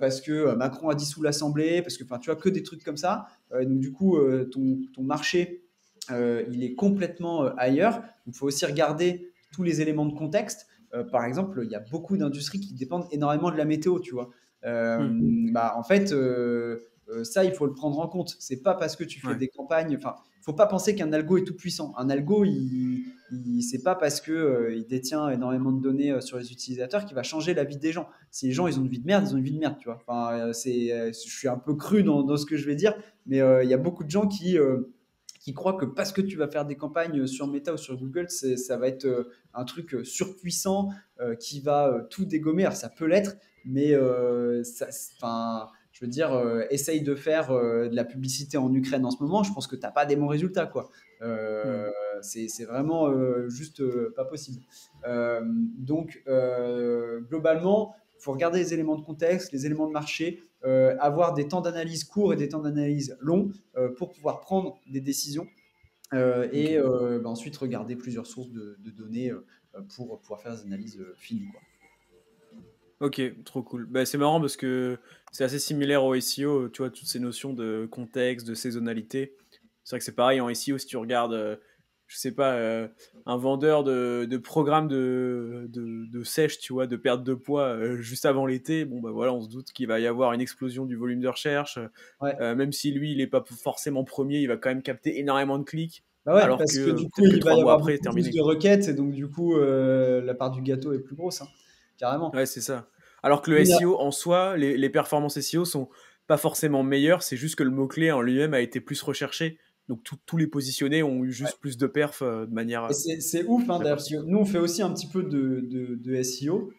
parce que Macron a dissous l'Assemblée, parce que tu vois, que des trucs comme ça. Donc du coup, ton marché, il est complètement ailleurs. Il faut aussi regarder tous les éléments de contexte. Par exemple, il y a beaucoup d'industries qui dépendent énormément de la météo, tu vois. En fait, ça, il faut le prendre en compte. C'est pas parce que tu fais des campagnes... Faut pas penser qu'un algo est tout puissant. Un algo, c'est pas parce que il détient énormément de données sur les utilisateurs qu'il va changer la vie des gens. Si les gens ils ont une vie de merde, ils ont une vie de merde, tu vois. Je suis un peu cru dans ce que je vais dire, mais il y a beaucoup de gens qui croient que parce que tu vas faire des campagnes sur Meta ou sur Google, ça va être un truc surpuissant qui va tout dégommer. Alors ça peut l'être, mais je veux dire, essaye de faire de la publicité en Ukraine en ce moment, je pense que tu n'as pas des bons résultats, quoi. C'est vraiment juste pas possible. Donc, globalement, il faut regarder les éléments de contexte, les éléments de marché, avoir des temps d'analyse courts et des temps d'analyse longs pour pouvoir prendre des décisions, et ensuite regarder plusieurs sources de données pour pouvoir faire des analyses fines, quoi. Ok, trop cool. C'est marrant parce que c'est assez similaire au SEO, tu vois, toutes ces notions de contexte, de saisonnalité. C'est vrai que c'est pareil en SEO, si tu regardes, je sais pas, un vendeur de programme de sèche, tu vois, de perte de poids juste avant l'été, voilà, on se doute qu'il va y avoir une explosion du volume de recherche. Même si lui, il n'est pas forcément premier, il va quand même capter énormément de clics. Alors parce que du coup, il va y avoir après, plus de requêtes, et donc du coup, la part du gâteau est plus grosse, hein. Carrément. Ouais, c'est ça. Alors que le SEO, en soi, les performances SEO sont pas forcément meilleures, c'est juste que le mot-clé en lui-même a été plus recherché. Donc, tous les positionnés ont eu juste plus de perfs de manière... C'est ouf, hein, d'ailleurs. Nous, on fait aussi un petit peu de SEO.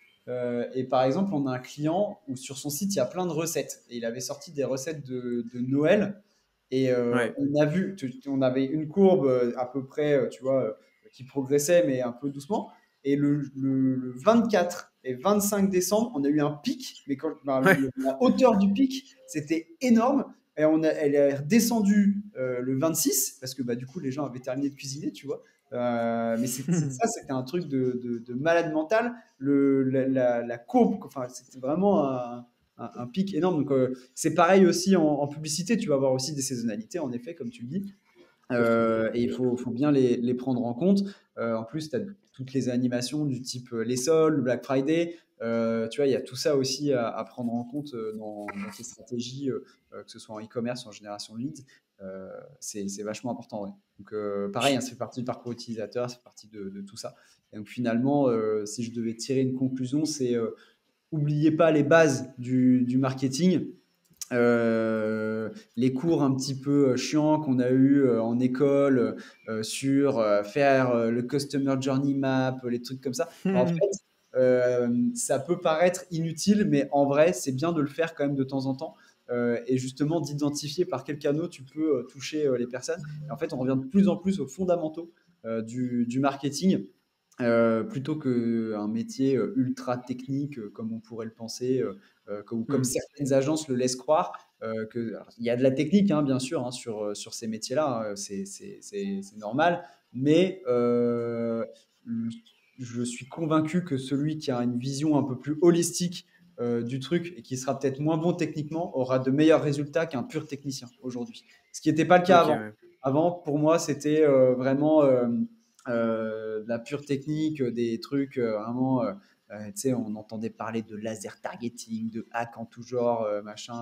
Et par exemple, on a un client où sur son site, il y a plein de recettes. Et il avait sorti des recettes de Noël. Et on a vu, on avait une courbe à peu près, tu vois, qui progressait, mais un peu doucement. Et le 24 et 25 décembre, on a eu un pic, mais quand la hauteur du pic, c'était énorme. elle est redescendue le 26 parce que du coup les gens avaient terminé de cuisiner, tu vois. Mais c'était un truc de malade mental. La courbe, enfin, c'était vraiment un pic énorme. Donc c'est pareil aussi en publicité, tu vas avoir aussi des saisonnalités en effet, comme tu le dis. Et il faut bien les prendre en compte. En plus, tu as toutes les animations du type les soldes, le Black Friday. Tu vois, il y a tout ça aussi à prendre en compte dans tes stratégies, que ce soit en e-commerce ou en génération de leads. C'est vachement important. Ouais. Donc, pareil, hein, ça fait partie du parcours utilisateur, ça fait partie de tout ça. Et donc, finalement, si je devais tirer une conclusion, c'est n'oubliez pas les bases du marketing. Les cours un petit peu chiants qu'on a eu en école sur faire le Customer Journey Map, les trucs comme ça. En fait, ça peut paraître inutile, mais en vrai, c'est bien de le faire quand même de temps en temps et justement d'identifier par quel canot tu peux toucher les personnes. Et en fait, on revient de plus en plus aux fondamentaux du marketing. Plutôt qu'un métier ultra technique comme on pourrait le penser, comme certaines agences le laissent croire. Il y a de la technique, hein, bien sûr, hein, sur ces métiers-là, hein, c'est normal, mais je suis convaincu que celui qui a une vision un peu plus holistique du truc et qui sera peut-être moins bon techniquement aura de meilleurs résultats qu'un pur technicien aujourd'hui. Ce qui n'était pas le cas avant. Ouais. Avant, pour moi, c'était vraiment... de la pure technique, des trucs vraiment, tu sais, on entendait parler de laser targeting, de hack en tout genre, machin.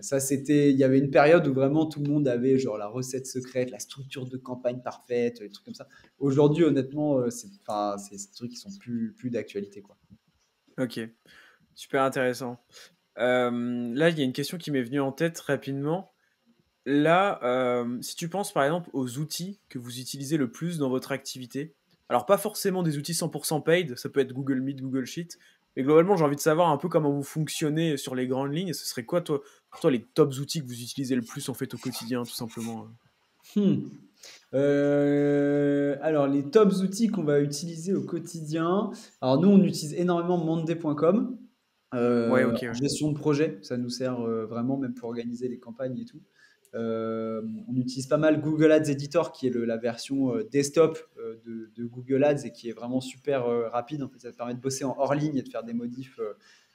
Ça, c'était, il y avait une période où vraiment tout le monde avait genre la recette secrète, la structure de campagne parfaite, des trucs comme ça. Aujourd'hui, honnêtement, c'est ces trucs qui sont plus d'actualité, quoi. Ok, super intéressant. Là, il y a une question qui m'est venue en tête rapidement. Là, si tu penses par exemple aux outils que vous utilisez le plus dans votre activité, alors pas forcément des outils 100% paid, ça peut être Google Meet, Google Sheet, mais globalement j'ai envie de savoir un peu comment vous fonctionnez sur les grandes lignes, et ce serait quoi pour toi les tops outils que vous utilisez le plus en fait au quotidien tout simplement. Alors les tops outils qu'on va utiliser au quotidien, alors nous on utilise énormément Monday.com, gestion de projet, ça nous sert vraiment même pour organiser les campagnes et tout. On utilise pas mal Google Ads Editor qui est la version desktop de Google Ads et qui est vraiment super rapide. En fait, ça te permet de bosser en hors ligne et de faire des modifs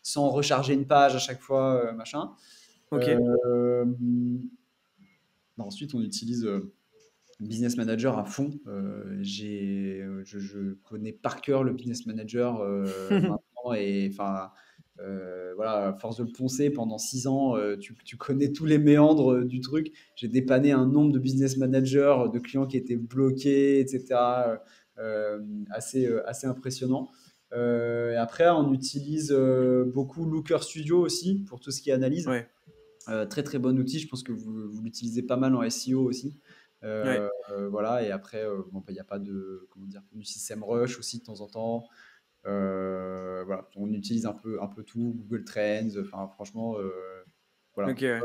sans recharger une page à chaque fois, machin. Ok. Ensuite, on utilise Business Manager à fond. Je connais par cœur le Business Manager maintenant et enfin. Voilà, à force de le poncer pendant 6 ans, tu connais tous les méandres du truc. J'ai dépanné un nombre de business managers, de clients qui étaient bloqués, etc. Assez impressionnant. Et après, on utilise beaucoup Looker Studio aussi pour tout ce qui est analyse. Ouais. Très très bon outil. Je pense que vous l'utilisez pas mal en SEO aussi. Voilà, et après, il n'y a pas de du système rush aussi de temps en temps. Voilà, on utilise un peu tout, Google Trends, enfin franchement voilà. Okay.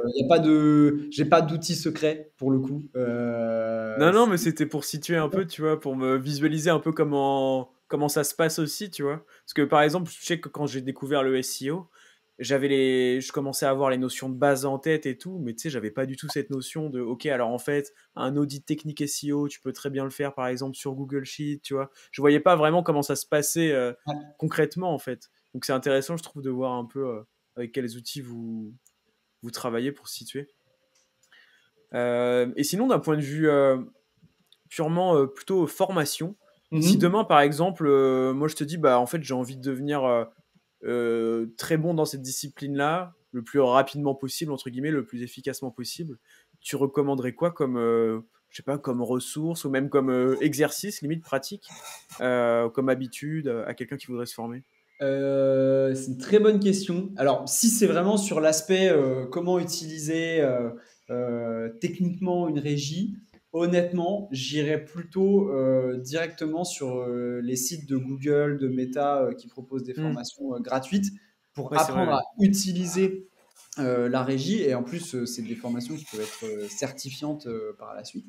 J'ai pas d'outils secrets pour le coup. Non, mais c'était pour situer un peu, tu vois, pour me visualiser un peu comment ça se passe aussi, tu vois. Parce que par exemple, je sais que quand j'ai découvert le SEO, je commençais à avoir les notions de base en tête et tout, mais tu sais, j'avais pas du tout cette notion de ok, alors en fait, un audit technique SEO, tu peux très bien le faire par exemple sur Google Sheet, tu vois. Je voyais pas vraiment comment ça se passait concrètement en fait. Donc c'est intéressant, je trouve, de voir un peu avec quels outils vous travaillez pour se situer. Et sinon, d'un point de vue purement plutôt formation, si demain par exemple, moi je te dis, en fait, j'ai envie de devenir très bon dans cette discipline-là, le plus rapidement possible, entre guillemets, le plus efficacement possible, tu recommanderais quoi comme, je sais pas, comme ressource ou même comme exercice, limite pratique, comme habitude à quelqu'un qui voudrait se former ? C'est une très bonne question. Alors, si c'est vraiment sur l'aspect comment utiliser techniquement une régie, honnêtement, j'irais plutôt directement sur les sites de Google, de Meta qui proposent des formations gratuites pour apprendre à utiliser la régie. Et en plus, c'est des formations qui peuvent être certifiantes par la suite.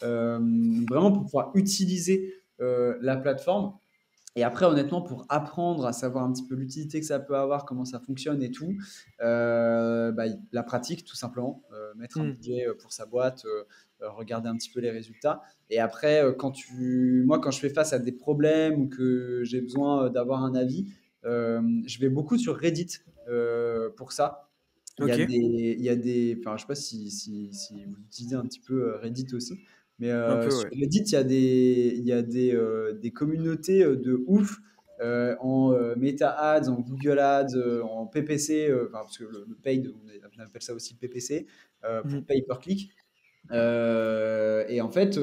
Vraiment pour pouvoir utiliser la plateforme. Et après, honnêtement, pour apprendre à savoir un petit peu l'utilité que ça peut avoir, comment ça fonctionne et tout, la pratique, tout simplement. Mettre un budget pour sa boîte, regarder un petit peu les résultats. Et après, quand je fais face à des problèmes ou que j'ai besoin d'avoir un avis, je vais beaucoup sur Reddit pour ça. Okay. Je ne sais pas si vous utilisez un petit peu Reddit aussi. Mais sur Reddit, il y a des communautés de ouf en Meta Ads, en Google Ads, en PPC, parce que le paid, on appelle ça aussi PPC, pour pay per click. Et en fait, ça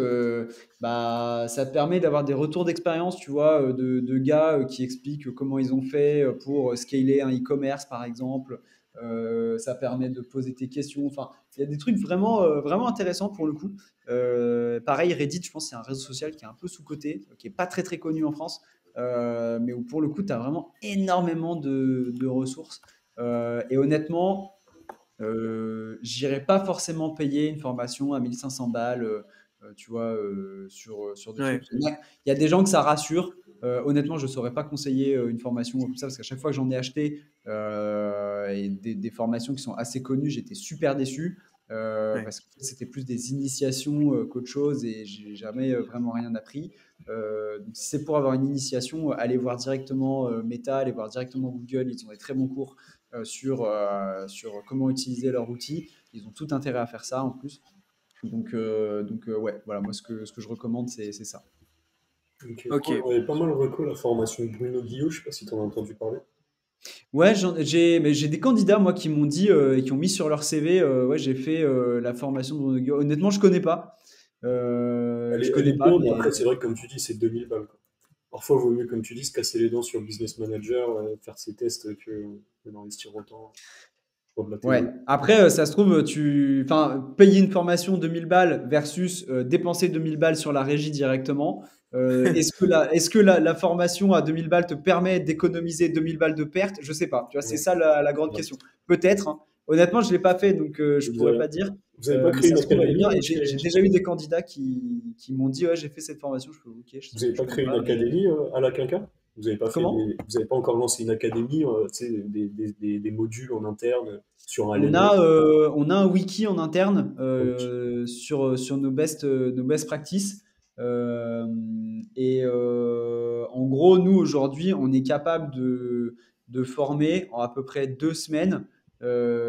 te permet d'avoir des retours d'expérience, tu vois, de gars qui expliquent comment ils ont fait pour scaler un e-commerce, par exemple. Ça permet de poser tes questions. Enfin, il y a des trucs vraiment, vraiment intéressants pour le coup. Pareil, Reddit, je pense, c'est un réseau social qui est un peu sous-coté, qui n'est pas très, très connu en France, mais où pour le coup, tu as vraiment énormément de ressources. Et honnêtement, j'irai pas forcément payer une formation à 1500 balles, tu vois, sur des trucs. Il y a des gens que ça rassure. Honnêtement, je ne saurais pas conseiller une formation comme ça, parce qu'à chaque fois que j'en ai acheté et des formations qui sont assez connues, j'étais super déçu parce que c'était plus des initiations qu'autre chose, et je n'ai jamais vraiment rien appris. Donc, si c'est pour avoir une initiation, allez voir directement Meta, allez voir directement Google, ils ont des très bons cours sur comment utiliser leur outil. Ils ont tout intérêt à faire ça en plus. Donc, voilà, moi ce que je recommande, c'est ça. Okay. On avait pas mal recours la formation de Bruno Guillot, je ne sais pas si tu en as entendu parler. Ouais, j'ai des candidats moi qui m'ont dit et qui ont mis sur leur CV, j'ai fait la formation de Bruno Guillot. Honnêtement, je ne connais pas. Mais après, c'est vrai que comme tu dis, c'est 2000 balles. Quoi. Parfois, il vaut mieux, comme tu dis, se casser les dents sur Business Manager, faire ses tests que d'investir autant. Ouais. Après, ça se trouve, payer une formation 2000 balles versus dépenser 2000 balles sur la régie directement. Est-ce que la formation à 2000 balles te permet d'économiser 2000 balles de perte? Je sais pas. Tu vois, c'est ça la grande question. Peut-être. Hein. Honnêtement, je l'ai pas fait, donc je pourrais pas dire. Vous avez pas créé une académie? J'ai déjà eu des candidats qui m'ont dit j'ai fait cette formation. Vous n'avez pas créé une académie à la quinca? Vous n'avez pas encore lancé une académie, des modules en interne sur un. On a un wiki en interne sur nos best practices. En gros, nous, aujourd'hui, on est capable de former en à peu près 2 semaines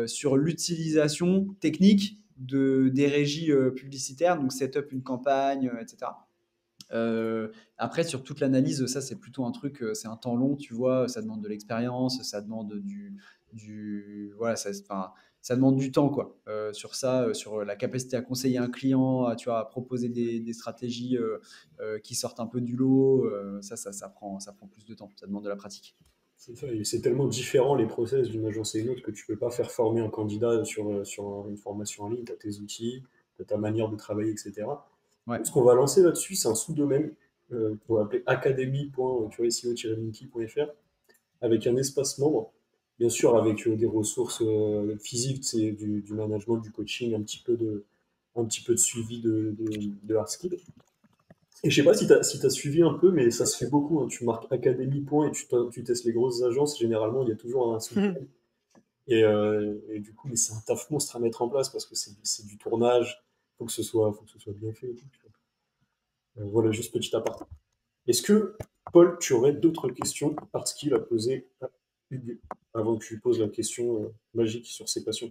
sur l'utilisation technique des régies publicitaires, donc setup une campagne, etc. Après, sur toute l'analyse, ça, c'est plutôt un truc, c'est un temps long, tu vois, ça demande de l'expérience, ça demande ça demande du temps, quoi. Sur ça, sur la capacité à conseiller un client, à proposer des stratégies qui sortent un peu du lot, ça prend plus de temps, ça demande de la pratique. C'est ça, et c'est tellement différent les process d'une agence à une autre que tu peux pas faire former un candidat sur une formation en ligne, tu as tes outils, tu as ta manière de travailler, etc. Ouais. Ce qu'on va lancer là-dessus, c'est un sous-domaine qu'on va appeler academy.seo-linky.fr avec un espace membre, bien sûr avec des ressources physiques, c'est du management, du coaching, un petit peu de suivi de hard skills. Et je ne sais pas si tu as suivi un peu, mais ça se fait beaucoup. Hein. Tu marques academy. Et tu testes les grosses agences. Généralement, il y a toujours un sous-domaine. Et du coup, mais c'est un taf monstre à mettre en place parce que c'est du tournage. Faut que ce soit bien fait. Voilà, juste petit aparté. Est-ce que, Paul, tu aurais d'autres questions parce qu'il a posé à Hugues avant que tu poses la question magique sur ses passions?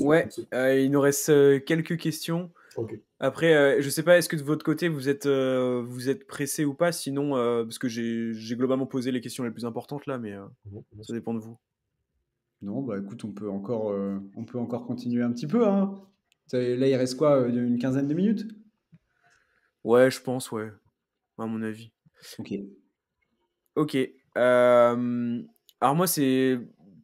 Ouais, il nous reste quelques questions. Okay. Après, je sais pas, est-ce que de votre côté, vous êtes pressé ou pas? Sinon, parce que j'ai globalement posé les questions les plus importantes là, mais ça dépend de vous. Non, écoute, on peut encore continuer un petit peu, hein. Là, il reste quoi, une quinzaine de minutes? Ouais, je pense, ouais. À mon avis. Ok. Alors moi, c'est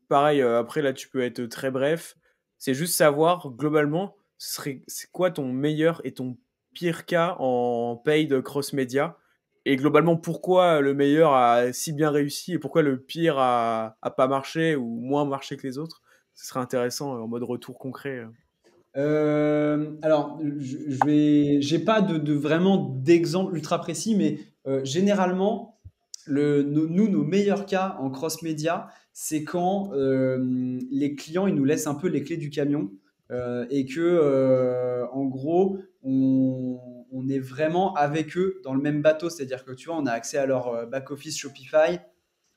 pareil. Après, là, tu peux être très bref. C'est juste savoir, globalement, c'est quoi ton meilleur et ton pire cas en paid cross-média? Et globalement, pourquoi le meilleur a si bien réussi et pourquoi le pire a pas marché ou moins marché que les autres? Ce serait intéressant en mode retour concret. Alors, j'ai pas vraiment d'exemple ultra précis, mais généralement, Nos meilleurs cas en cross-média, c'est quand les clients, ils nous laissent un peu les clés du camion et que, en gros, on est vraiment avec eux dans le même bateau. C'est-à-dire que, tu vois, on a accès à leur back-office Shopify,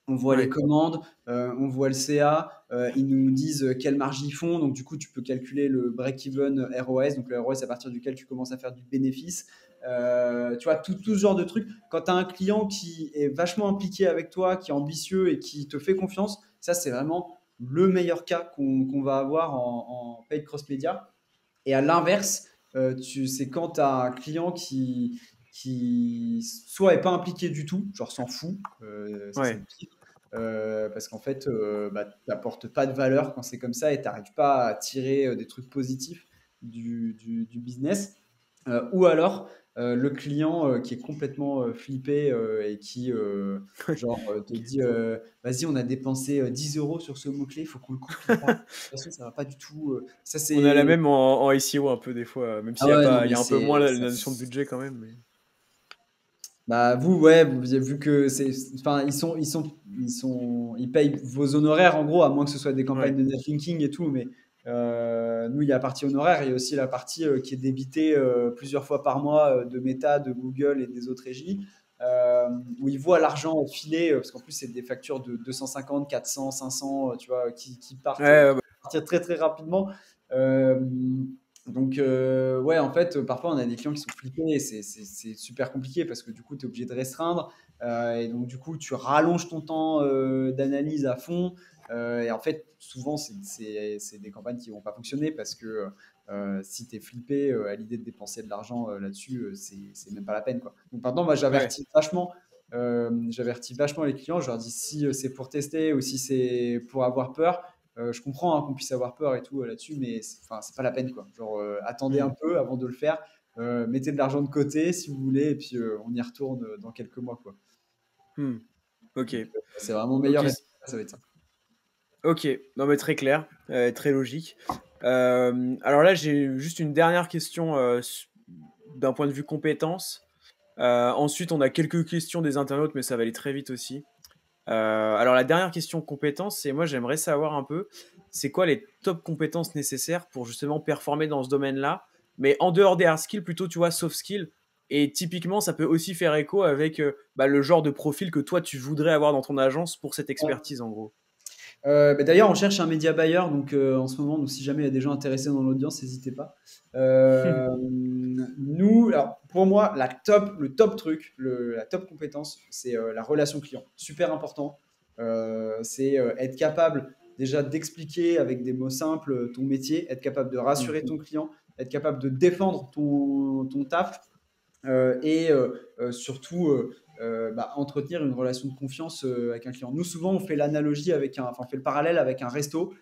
on voit les commandes, on voit le CA, ils nous disent quelle marge ils font. Donc, du coup, tu peux calculer le break-even ROAS. Donc, le ROAS à partir duquel tu commences à faire du bénéfice. Tu vois, tout ce genre de trucs. Quand tu as un client qui est vachement impliqué avec toi, qui est ambitieux et qui te fait confiance, ça, c'est vraiment le meilleur cas qu'on va avoir en paid cross-média. Et à l'inverse, c'est quand tu as un client qui soit n'est pas impliqué du tout, genre s'en fout, parce qu'en fait, tu n'apportes pas de valeur quand c'est comme ça et tu n'arrives pas à tirer des trucs positifs du business. Ou alors, le client qui est complètement flippé et qui te dit vas-y, on a dépensé 10 € sur ce mot-clé, il faut qu'on le coupe. De toute façon, ça va pas du tout. Ça, c'est... On a la même en SEO un peu des fois, même s'il y a un peu moins la notion de budget quand même. Mais... Bah, vous avez vu que ils payent vos honoraires en gros, à moins que ce soit des campagnes de netlinking et tout, mais. Nous, il y a la partie honoraire, il y a aussi la partie qui est débitée plusieurs fois par mois de Meta, de Google et des autres régies, où ils voient l'argent filer, parce qu'en plus, c'est des factures de 250, 400, 500, tu vois, qui partent très très rapidement. Donc, en fait, parfois, on a des clients qui sont flippés et c'est super compliqué parce que du coup, tu es obligé de restreindre et donc, du coup, tu rallonges ton temps d'analyse à fond. Et en fait, souvent, c'est des campagnes qui ne vont pas fonctionner parce que si tu es flippé à l'idée de dépenser de l'argent là-dessus, c'est même pas la peine, quoi. Donc, maintenant, moi, j'avertis vachement les clients. Je leur dis si c'est pour tester ou si c'est pour avoir peur. Je comprends qu'on puisse avoir peur et tout là-dessus, mais c'est pas la peine, quoi. Genre, attendez un peu avant de le faire. Mettez de l'argent de côté si vous voulez et puis on y retourne dans quelques mois, quoi. Ok. C'est vraiment meilleur. Okay. Ça va être ça. Ok, non mais très clair, très logique. Alors là, j'ai juste une dernière question d'un point de vue compétence. Ensuite, on a quelques questions des internautes, mais ça va aller très vite aussi. Alors la dernière question compétence, c'est moi j'aimerais savoir un peu, c'est quoi les top compétences nécessaires pour justement performer dans ce domaine-là, mais en dehors des hard skills, plutôt tu vois soft skills. Et typiquement, ça peut aussi faire écho avec le genre de profil que toi tu voudrais avoir dans ton agence pour cette expertise en gros. D'ailleurs, on cherche un media buyer donc, en ce moment. Donc, si jamais il y a des gens intéressés dans l'audience, n'hésitez pas. Nous, alors, pour moi, la top compétence, c'est la relation client. Super important. C'est être capable déjà d'expliquer avec des mots simples ton métier, être capable de rassurer ton client, être capable de défendre ton taf et surtout... entretenir une relation de confiance avec un client. Nous, souvent, on fait le parallèle avec un resto.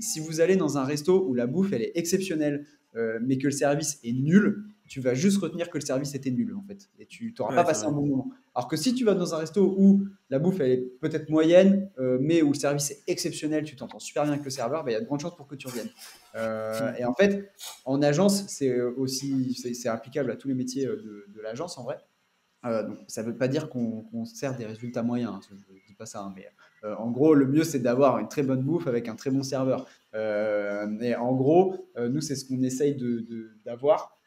Si vous allez dans un resto où la bouffe, elle est exceptionnelle, mais que le service est nul, tu vas juste retenir que le service était nul, en fait. Et tu n'auras pas passé un bon moment. Alors que si tu vas dans un resto où la bouffe, elle est peut-être moyenne, mais où le service est exceptionnel, tu t'entends super bien avec le serveur, il y a de grandes chances pour que tu reviennes. Et en fait, en agence, c'est applicable à tous les métiers de l'agence, en vrai. Donc, ça ne veut pas dire qu'on sert des résultats moyens, hein, je ne dis pas ça, hein, mais en gros, le mieux, c'est d'avoir une très bonne bouffe avec un très bon serveur. Et en gros, nous, c'est ce qu'on essaye d'avoir.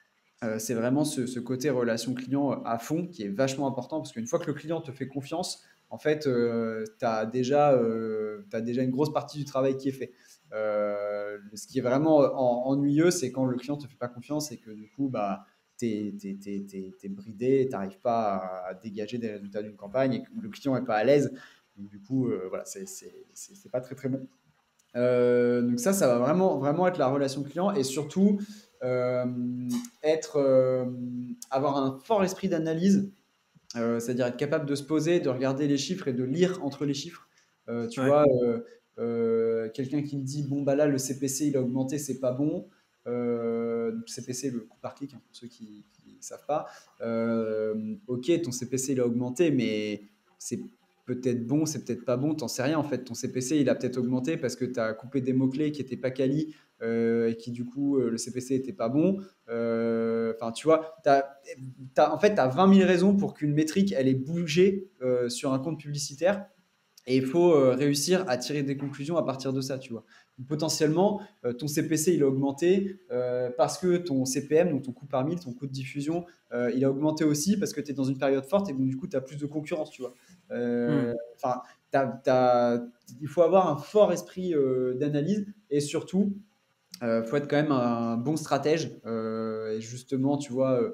C'est vraiment ce côté relation client à fond qui est vachement important parce qu'une fois que le client te fait confiance, en fait, tu as déjà une grosse partie du travail qui est fait. Ce qui est vraiment ennuyeux, c'est quand le client ne te fait pas confiance et que du coup, t'es bridé, t'arrives pas à dégager des résultats d'une campagne et que le client est pas à l'aise. Donc, du coup, c'est pas très très bon. Donc ça va vraiment vraiment être la relation client et surtout avoir un fort esprit d'analyse, c'est-à-dire être capable de se poser, de regarder les chiffres et de lire entre les chiffres. Quelqu'un qui me dit bon bah là le CPC il a augmenté, c'est pas bon. CPC, le coût par clic, hein, pour ceux qui ne savent pas. Ok, ton CPC il a augmenté, mais c'est peut-être bon, c'est peut-être pas bon, t'en sais rien en fait. Ton CPC il a peut-être augmenté parce que tu as coupé des mots-clés qui n'étaient pas quali et qui du coup le CPC n'était pas bon. Enfin, tu vois, en fait, tu as 20 000 raisons pour qu'une métrique elle ait bougé sur un compte publicitaire. Et il faut réussir à tirer des conclusions à partir de ça, tu vois. Potentiellement, ton CPC, il a augmenté parce que ton CPM, donc ton coût par mille, ton coût de diffusion, il a augmenté aussi parce que tu es dans une période forte et donc du coup, tu as plus de concurrence, tu vois. Il faut avoir un fort esprit d'analyse et surtout, il faut être quand même un bon stratège et justement, tu vois,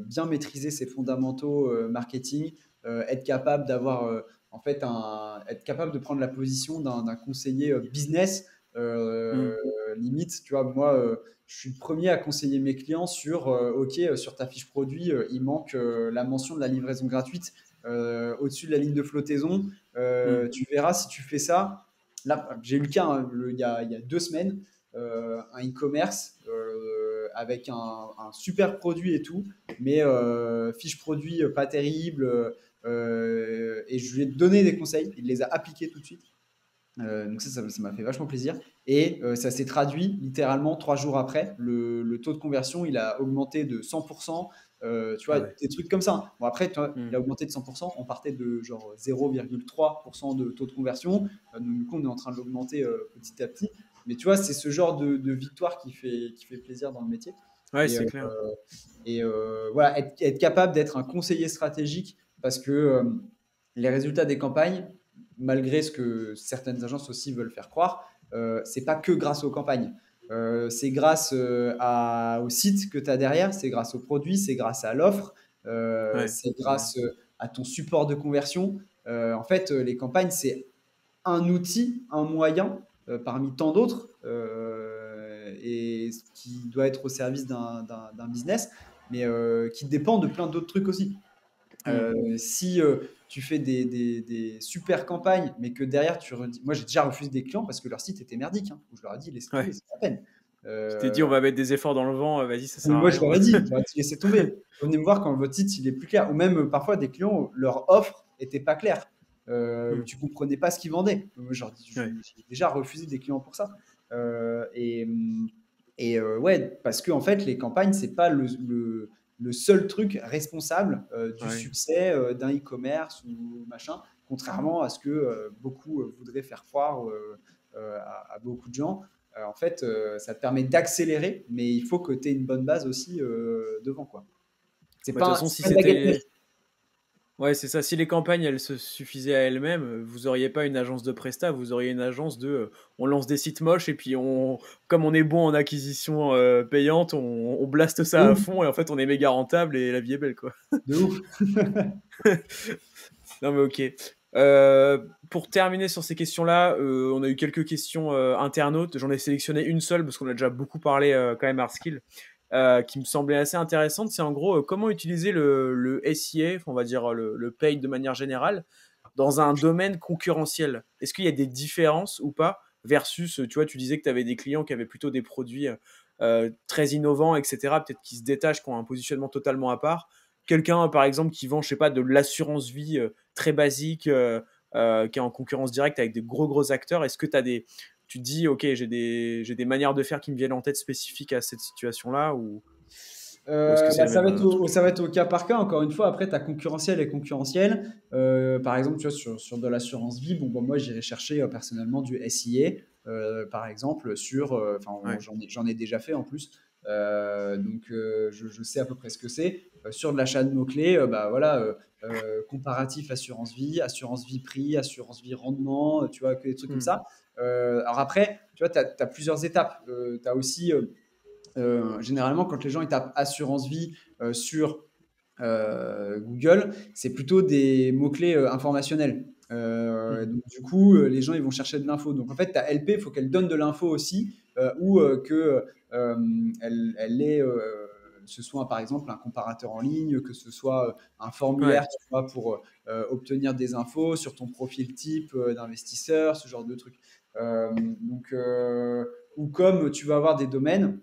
bien maîtriser ses fondamentaux marketing, être capable d'avoir... être capable de prendre la position d'un conseiller business, limite, tu vois, moi, je suis le premier à conseiller mes clients sur, sur ta fiche produit, il manque la mention de la livraison gratuite au-dessus de la ligne de flottaison. Tu verras si tu fais ça. Là, j'ai eu le cas il y a 2 semaines, un e-commerce avec un super produit et tout, mais fiche produit pas terrible. Et je lui ai donné des conseils, il les a appliqués tout de suite, donc ça m'a fait vachement plaisir et ça s'est traduit littéralement 3 jours après, le taux de conversion il a augmenté de 100%, tu vois, des trucs comme ça. Bon, après toi, il a augmenté de 100%, on partait de genre 0,3% de taux de conversion, donc du coup on est en train de l'augmenter petit à petit, mais tu vois c'est ce genre de victoire qui fait plaisir dans le métier. Ouais, c'est clair. Voilà, être capable d'être un conseiller stratégique. Parce que les résultats des campagnes, malgré ce que certaines agences aussi veulent faire croire, ce n'est pas que grâce aux campagnes. C'est grâce au site que tu as derrière, c'est grâce aux produits, c'est grâce à l'offre, c'est grâce à ton support de conversion. En fait, les campagnes, c'est un outil, un moyen parmi tant d'autres et qui doit être au service d'un business, mais qui dépend de plein d'autres trucs aussi. Si tu fais des super campagnes, mais que derrière tu redis, moi j'ai déjà refusé des clients parce que leur site était merdique, hein, où je leur ai dit laissez tomber, c'est la peine. Je t'ai dit on va mettre des efforts dans le vent, vas-y ça sert. Moi je leur ai dit laissez tomber. Venez me voir quand votre site il est plus clair, ou même parfois des clients leur offre était pas claire, tu comprenais pas ce qu'ils vendaient. Moi j'ai déjà refusé des clients pour ça. Parce que en fait les campagnes c'est pas le seul truc responsable du succès d'un e-commerce ou machin, contrairement à ce que beaucoup voudraient faire croire à beaucoup de gens. En fait, ça te permet d'accélérer, mais il faut que tu aies une bonne base aussi devant, quoi. C'est pas, de toute façon, si c'était... Ouais, c'est ça. Si les campagnes, elles se suffisaient à elles-mêmes, vous n'auriez pas une agence de presta, vous auriez une agence de... on lance des sites moches et puis comme on est bon en acquisition payante, on blaste ça à fond et en fait, on est méga rentable et la vie est belle, quoi. De ouf. Non, mais ok. Pour terminer sur ces questions-là, on a eu quelques questions internautes. J'en ai sélectionné une seule parce qu'on a déjà beaucoup parlé quand même hardskill. Qui me semblait assez intéressante, c'est en gros comment utiliser le SIA, on va dire le paid de manière générale, dans un domaine concurrentiel. Est-ce qu'il y a des différences ou pas versus, tu vois, tu disais que tu avais des clients qui avaient plutôt des produits très innovants, etc., peut-être qui se détachent, qui ont un positionnement totalement à part. Quelqu'un, par exemple, qui vend, je sais pas, de l'assurance vie très basique, qui est en concurrence directe avec des gros acteurs. Est-ce que tu as tu te dis, ok, j'ai des manières de faire qui me viennent en tête spécifiques à cette situation-là ou est-ce que ça va être au cas par cas, encore une fois. Après, tu as concurrentiel et concurrentiel. Par exemple, tu vois, sur de l'assurance vie, moi, j'irai chercher personnellement du SIA, par exemple, j'en ai déjà fait en plus. Je sais à peu près ce que c'est. Sur de l'achat de mots-clés, comparatif assurance vie prix, assurance vie rendement, tu vois, que des trucs comme ça. Alors après, tu vois, tu as plusieurs étapes. Tu as aussi, généralement, quand les gens ils tapent assurance vie sur Google, c'est plutôt des mots-clés informationnels. Donc, du coup, les gens ils vont chercher de l'info. Donc en fait, ta LP, il faut qu'elle donne de l'info aussi, que ce soit par exemple un comparateur en ligne, que ce soit un formulaire pour obtenir des infos sur ton profil type d'investisseur, ce genre de truc. Ou comme tu vas avoir des domaines,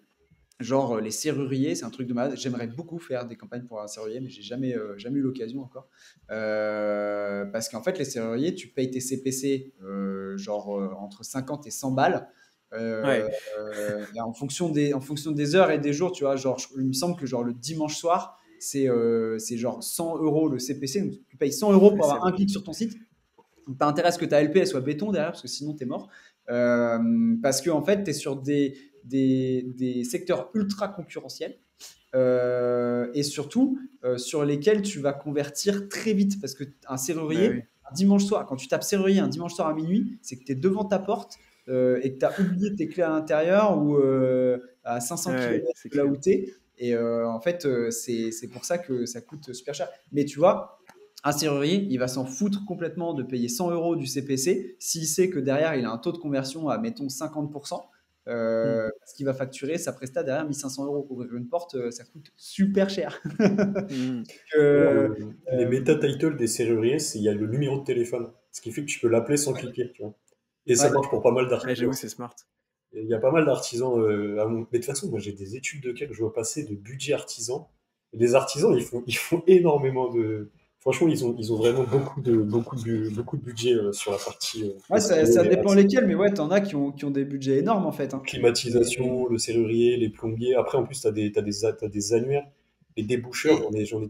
genre les serruriers, c'est un truc de malade. J'aimerais beaucoup faire des campagnes pour un serrurier, mais j'ai jamais eu l'occasion encore. Parce qu'en fait, les serruriers, tu payes tes CPC entre 50 et 100 balles. En fonction des heures et des jours, tu vois, genre, il me semble que genre le dimanche soir, c'est genre 100 € le CPC, donc tu payes 100 € pour avoir un clic sur ton site. Donc, t'as intérêt à ce que ta LP elle soit béton derrière, parce que sinon t'es mort. Parce que en fait, t'es sur des secteurs ultra concurrentiels. Et surtout sur lesquels tu vas convertir très vite, parce que un serrurier, un dimanche soir, quand tu tapes serrurier un dimanche soir à minuit, c'est que tu es devant ta porte et que tu as oublié tes clés à l'intérieur ou à 500 km de là où tu es. Et en fait, c'est pour ça que ça coûte super cher. Mais tu vois, un serrurier, il va s'en foutre complètement de payer 100 € du CPC s'il sait que derrière, il a un taux de conversion à, mettons, 50%. Parce qu'il va facturer sa presta derrière 1500 €. Ouvrir une porte, ça coûte super cher. Les méta titles des serruriers, il y a le numéro de téléphone, ce qui fait que tu peux l'appeler sans cliquer, tu vois. Et ça marche pour pas mal d'artisans. J'avoue, c'est smart. Il y a pas mal d'artisans mais de toute façon, moi j'ai des études de cas que je vois passer de budget artisan. Et les artisans, ils font énormément de... Franchement, ils ont vraiment beaucoup de budget sur la partie... ça dépend lesquels, mais ouais, t'en as qui ont des budgets énormes, en fait. Hein. Climatisation, le serrurier, les plombiers. Après, en plus, t'as des annuaires, les déboucheurs, j'en ai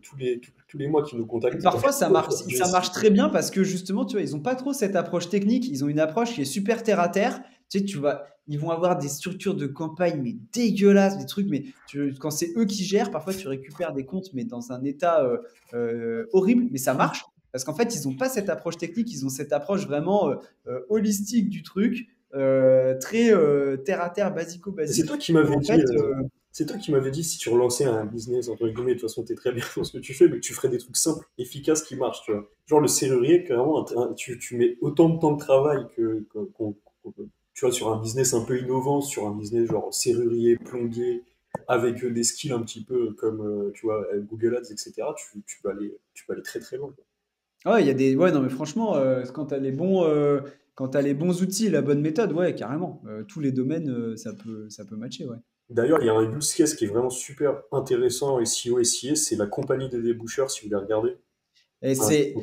tous les mois qui nous contactent. Et parfois, ça marche très bien parce que, justement, tu vois, ils n'ont pas trop cette approche technique. Ils ont une approche qui est super terre-à-terre. Tu sais, ils vont avoir des structures de campagne mais dégueulasses, des trucs, mais quand c'est eux qui gèrent, parfois tu récupères des comptes mais dans un état horrible, mais ça marche, parce qu'en fait, ils n'ont pas cette approche technique, ils ont cette approche vraiment holistique du truc, très terre-à-terre, basico-basique. C'est toi qui m'avais dit, si tu relançais un business, entre guillemets, de toute façon, t'es très bien dans ce que tu fais, mais que tu ferais des trucs simples, efficaces, qui marchent, tu vois. Genre le serrurier, carrément, tu mets autant de temps de travail qu'on tu vois, sur un business un peu innovant, sur un business genre serrurier, plombier, avec des skills un petit peu comme tu vois, Google Ads, etc., tu peux aller très très loin. Ouais, il y a des... Ouais, non, mais franchement, quand tu as les bons outils, la bonne méthode, ouais, carrément. Tous les domaines, ça peut matcher, ouais. D'ailleurs, il y a un use case qui est vraiment super intéressant, SEO, SIA, c'est la compagnie des déboucheurs, si vous les regardez. Et c'est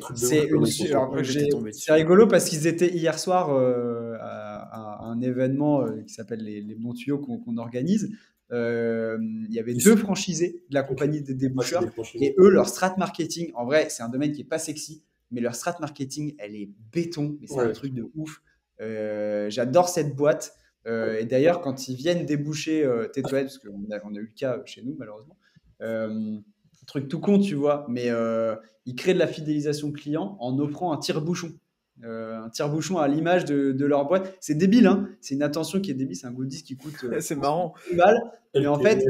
rigolo parce qu'ils étaient hier soir à un événement qui s'appelle les bons tuyaux qu'on organise. Il y avait deux franchisés de la compagnie des déboucheurs et eux, leur strat marketing, en vrai, c'est un domaine qui n'est pas sexy, mais leur strat marketing, elle est béton, mais c'est un truc de ouf. J'adore cette boîte. Et d'ailleurs, quand ils viennent déboucher Tétoël, parce qu'on a eu le cas chez nous, malheureusement, truc tout con, tu vois, mais ils créent de la fidélisation client en offrant un tire-bouchon. Un tire-bouchon à l'image de leur boîte. C'est débile, hein, c'est une attention qui est débile, c'est un goodies qui coûte... c'est marrant. Mal. Mais en fait,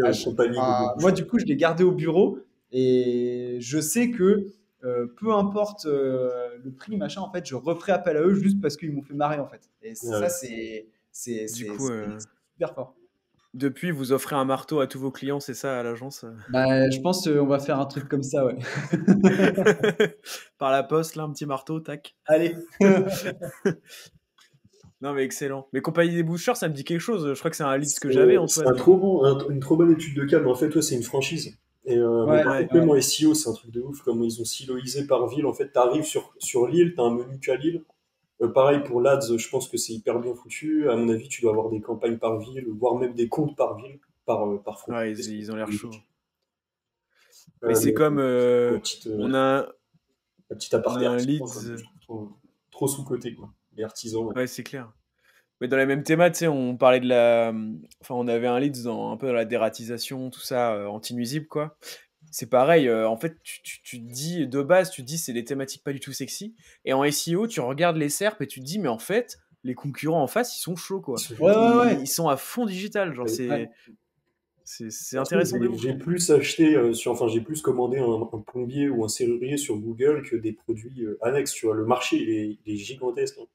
moi, du coup, je l'ai gardé au bureau et je sais que peu importe le prix, machin, en fait, je referai appel à eux juste parce qu'ils m'ont fait marrer, en fait. Et ça, c'est super fort. Depuis, vous offrez un marteau à tous vos clients, c'est ça, à l'agence? Je pense qu'on va faire un truc comme ça, ouais. Par la poste, là, un petit marteau, tac. Allez. Non, mais excellent. Mais compagnie des boucheurs, ça me dit quelque chose. Je crois que c'est un liste que j'avais, Antoine. C'est une trop bonne étude de cas, mais en fait, c'est une franchise. Et même en SEO, c'est un truc de ouf. Comme ils ont siloisé par ville, en fait, t'arrives sur l'île, t'as un menu qu'à l'île. Pareil pour l'Ads, je pense que c'est hyper bien foutu. À mon avis, tu dois avoir des campagnes par ville, voire même des comptes par ville, par front. Ouais, ils ont l'air chauds. Mais c'est comme... on a la petite aparté artisan, trop sous-côté, quoi. Les artisans. Ouais, c'est clair. Mais dans la même théma, tu sais, on parlait de la... Enfin, on avait un leads un peu dans la dératisation, tout ça, anti-nuisible, quoi. C'est pareil, en fait, tu dis, de base, tu dis c'est des thématiques pas du tout sexy, et en SEO, tu regardes les SERP et tu te dis, mais en fait, les concurrents en face, ils sont chauds, quoi. Ils sont à fond digital, genre, c'est intéressant. J'ai plus acheté, j'ai plus commandé un plombier ou un serrurier sur Google que des produits annexes, tu vois. Le marché, il est gigantesque. Hein.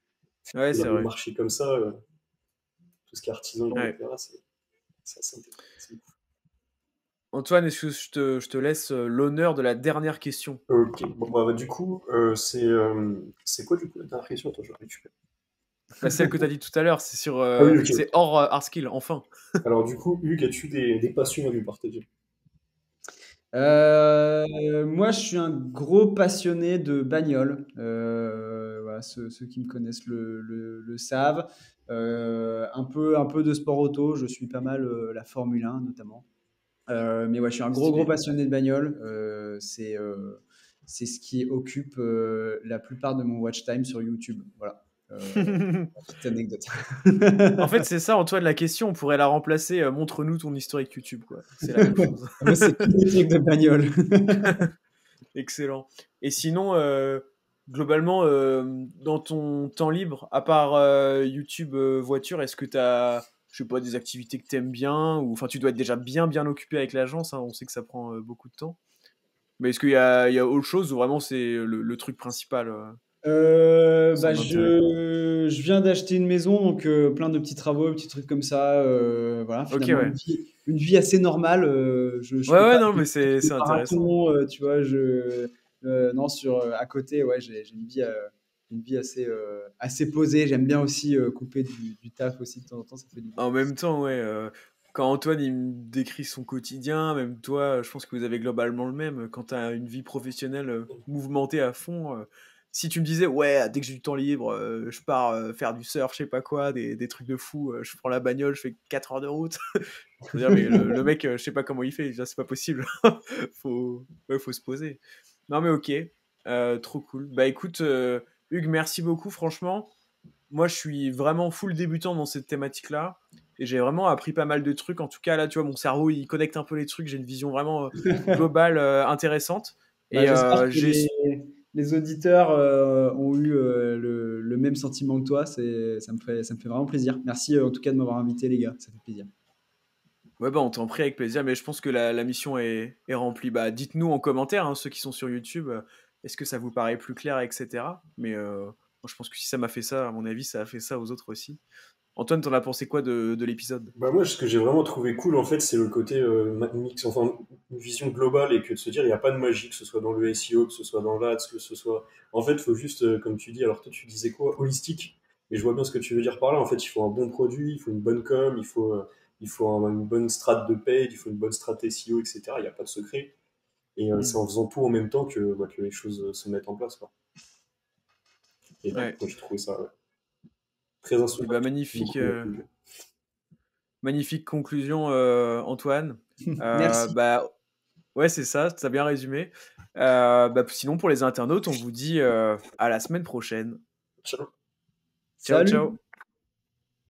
Ouais, c'est vrai. Le marché comme ça, tout ce qui est artisan, etc., c'est assez intéressant. Antoine, est-ce que je te laisse l'honneur de la dernière question? Ok, bon, du coup, c'est quoi du coup la dernière question? Attends, je vais récupérer. Celle que tu as dit tout à l'heure, c'est sur c'est hors hard skill, enfin. Alors du coup, Hugues, as-tu des passions à nous partager? Moi, je suis un gros passionné de bagnole. Voilà, ceux qui me connaissent le savent. Un peu de sport auto, je suis pas mal la Formule 1 notamment. Mais ouais, je suis un gros passionné de bagnole. C'est ce qui occupe la plupart de mon watch time sur YouTube. Voilà. Petite anecdote. En fait, c'est ça, Antoine, la question. On pourrait la remplacer. Montre-nous ton historique YouTube, quoi. C'est la même chose. C'est des trucs de bagnole. Excellent. Et sinon, globalement, dans ton temps libre, à part YouTube voiture, est-ce que tu as, je sais pas, des activités que tu aimes bien, ou enfin, tu dois être déjà bien occupé avec l'agence. Hein, on sait que ça prend beaucoup de temps. Mais est-ce qu'il y a autre chose ou vraiment c'est le truc principal je viens d'acheter une maison, donc plein de petits travaux, petits trucs comme ça. Voilà, okay, ouais. une vie assez normale. Mais c'est intéressant. Tu vois, à côté, ouais, j'ai une vie assez posée. J'aime bien aussi couper du taf aussi de temps en temps. Ça fait du... En même temps, ouais. Quand Antoine il me décrit son quotidien, même toi, je pense que vous avez globalement le même. Quand tu as une vie professionnelle mouvementée à fond. Si tu me disais, ouais, dès que j'ai du temps libre, je pars faire du surf, je sais pas quoi, des trucs de fou, je prends la bagnole, je fais 4 heures de route. Je veux dire, mais le mec, je sais pas comment il fait, c'est pas possible. Faut se poser. Non, mais ok, trop cool. Bah écoute, Hugues, merci beaucoup, franchement. Moi, je suis vraiment full débutant dans cette thématique-là. Et j'ai vraiment appris pas mal de trucs. En tout cas, là, tu vois, mon cerveau, il connecte un peu les trucs. J'ai une vision vraiment globale, intéressante. Bah, et les auditeurs ont eu le même sentiment que toi. Ça me fait vraiment plaisir. Merci en tout cas de m'avoir invité, les gars. Ça fait plaisir. Ouais, bah, on t'en prie, avec plaisir. Mais je pense que la mission est remplie. Bah, dites-nous en commentaire, hein, ceux qui sont sur YouTube, est-ce que ça vous paraît plus clair, etc. Mais moi, je pense que si ça m'a fait ça, à mon avis, ça a fait ça aux autres aussi. Antoine, t'en as pensé quoi de l'épisode ? Bah moi, ce que j'ai vraiment trouvé cool, en fait, c'est le côté mix, enfin, une vision globale, et que de se dire, il n'y a pas de magie, que ce soit dans le SEO, que ce soit dans l'Ads, que ce soit... En fait, il faut juste, comme tu dis, alors toi, tu disais quoi ? Holistique. Et je vois bien ce que tu veux dire par là. En fait, il faut un bon produit, il faut une bonne com, il faut une bonne strate de paid, il faut une bonne strate SEO, etc. Il n'y a pas de secret. Et c'est en faisant tout en même temps que les choses se mettent en place, quoi. Et ouais. Donc, j'ai trouvé ça... Ouais. Très insolite. Bah, magnifique conclusion, Antoine. Merci. Bah, ouais, c'est ça, t'as bien résumé. Bah, sinon, pour les internautes, on vous dit à la semaine prochaine. Ciao. Ciao.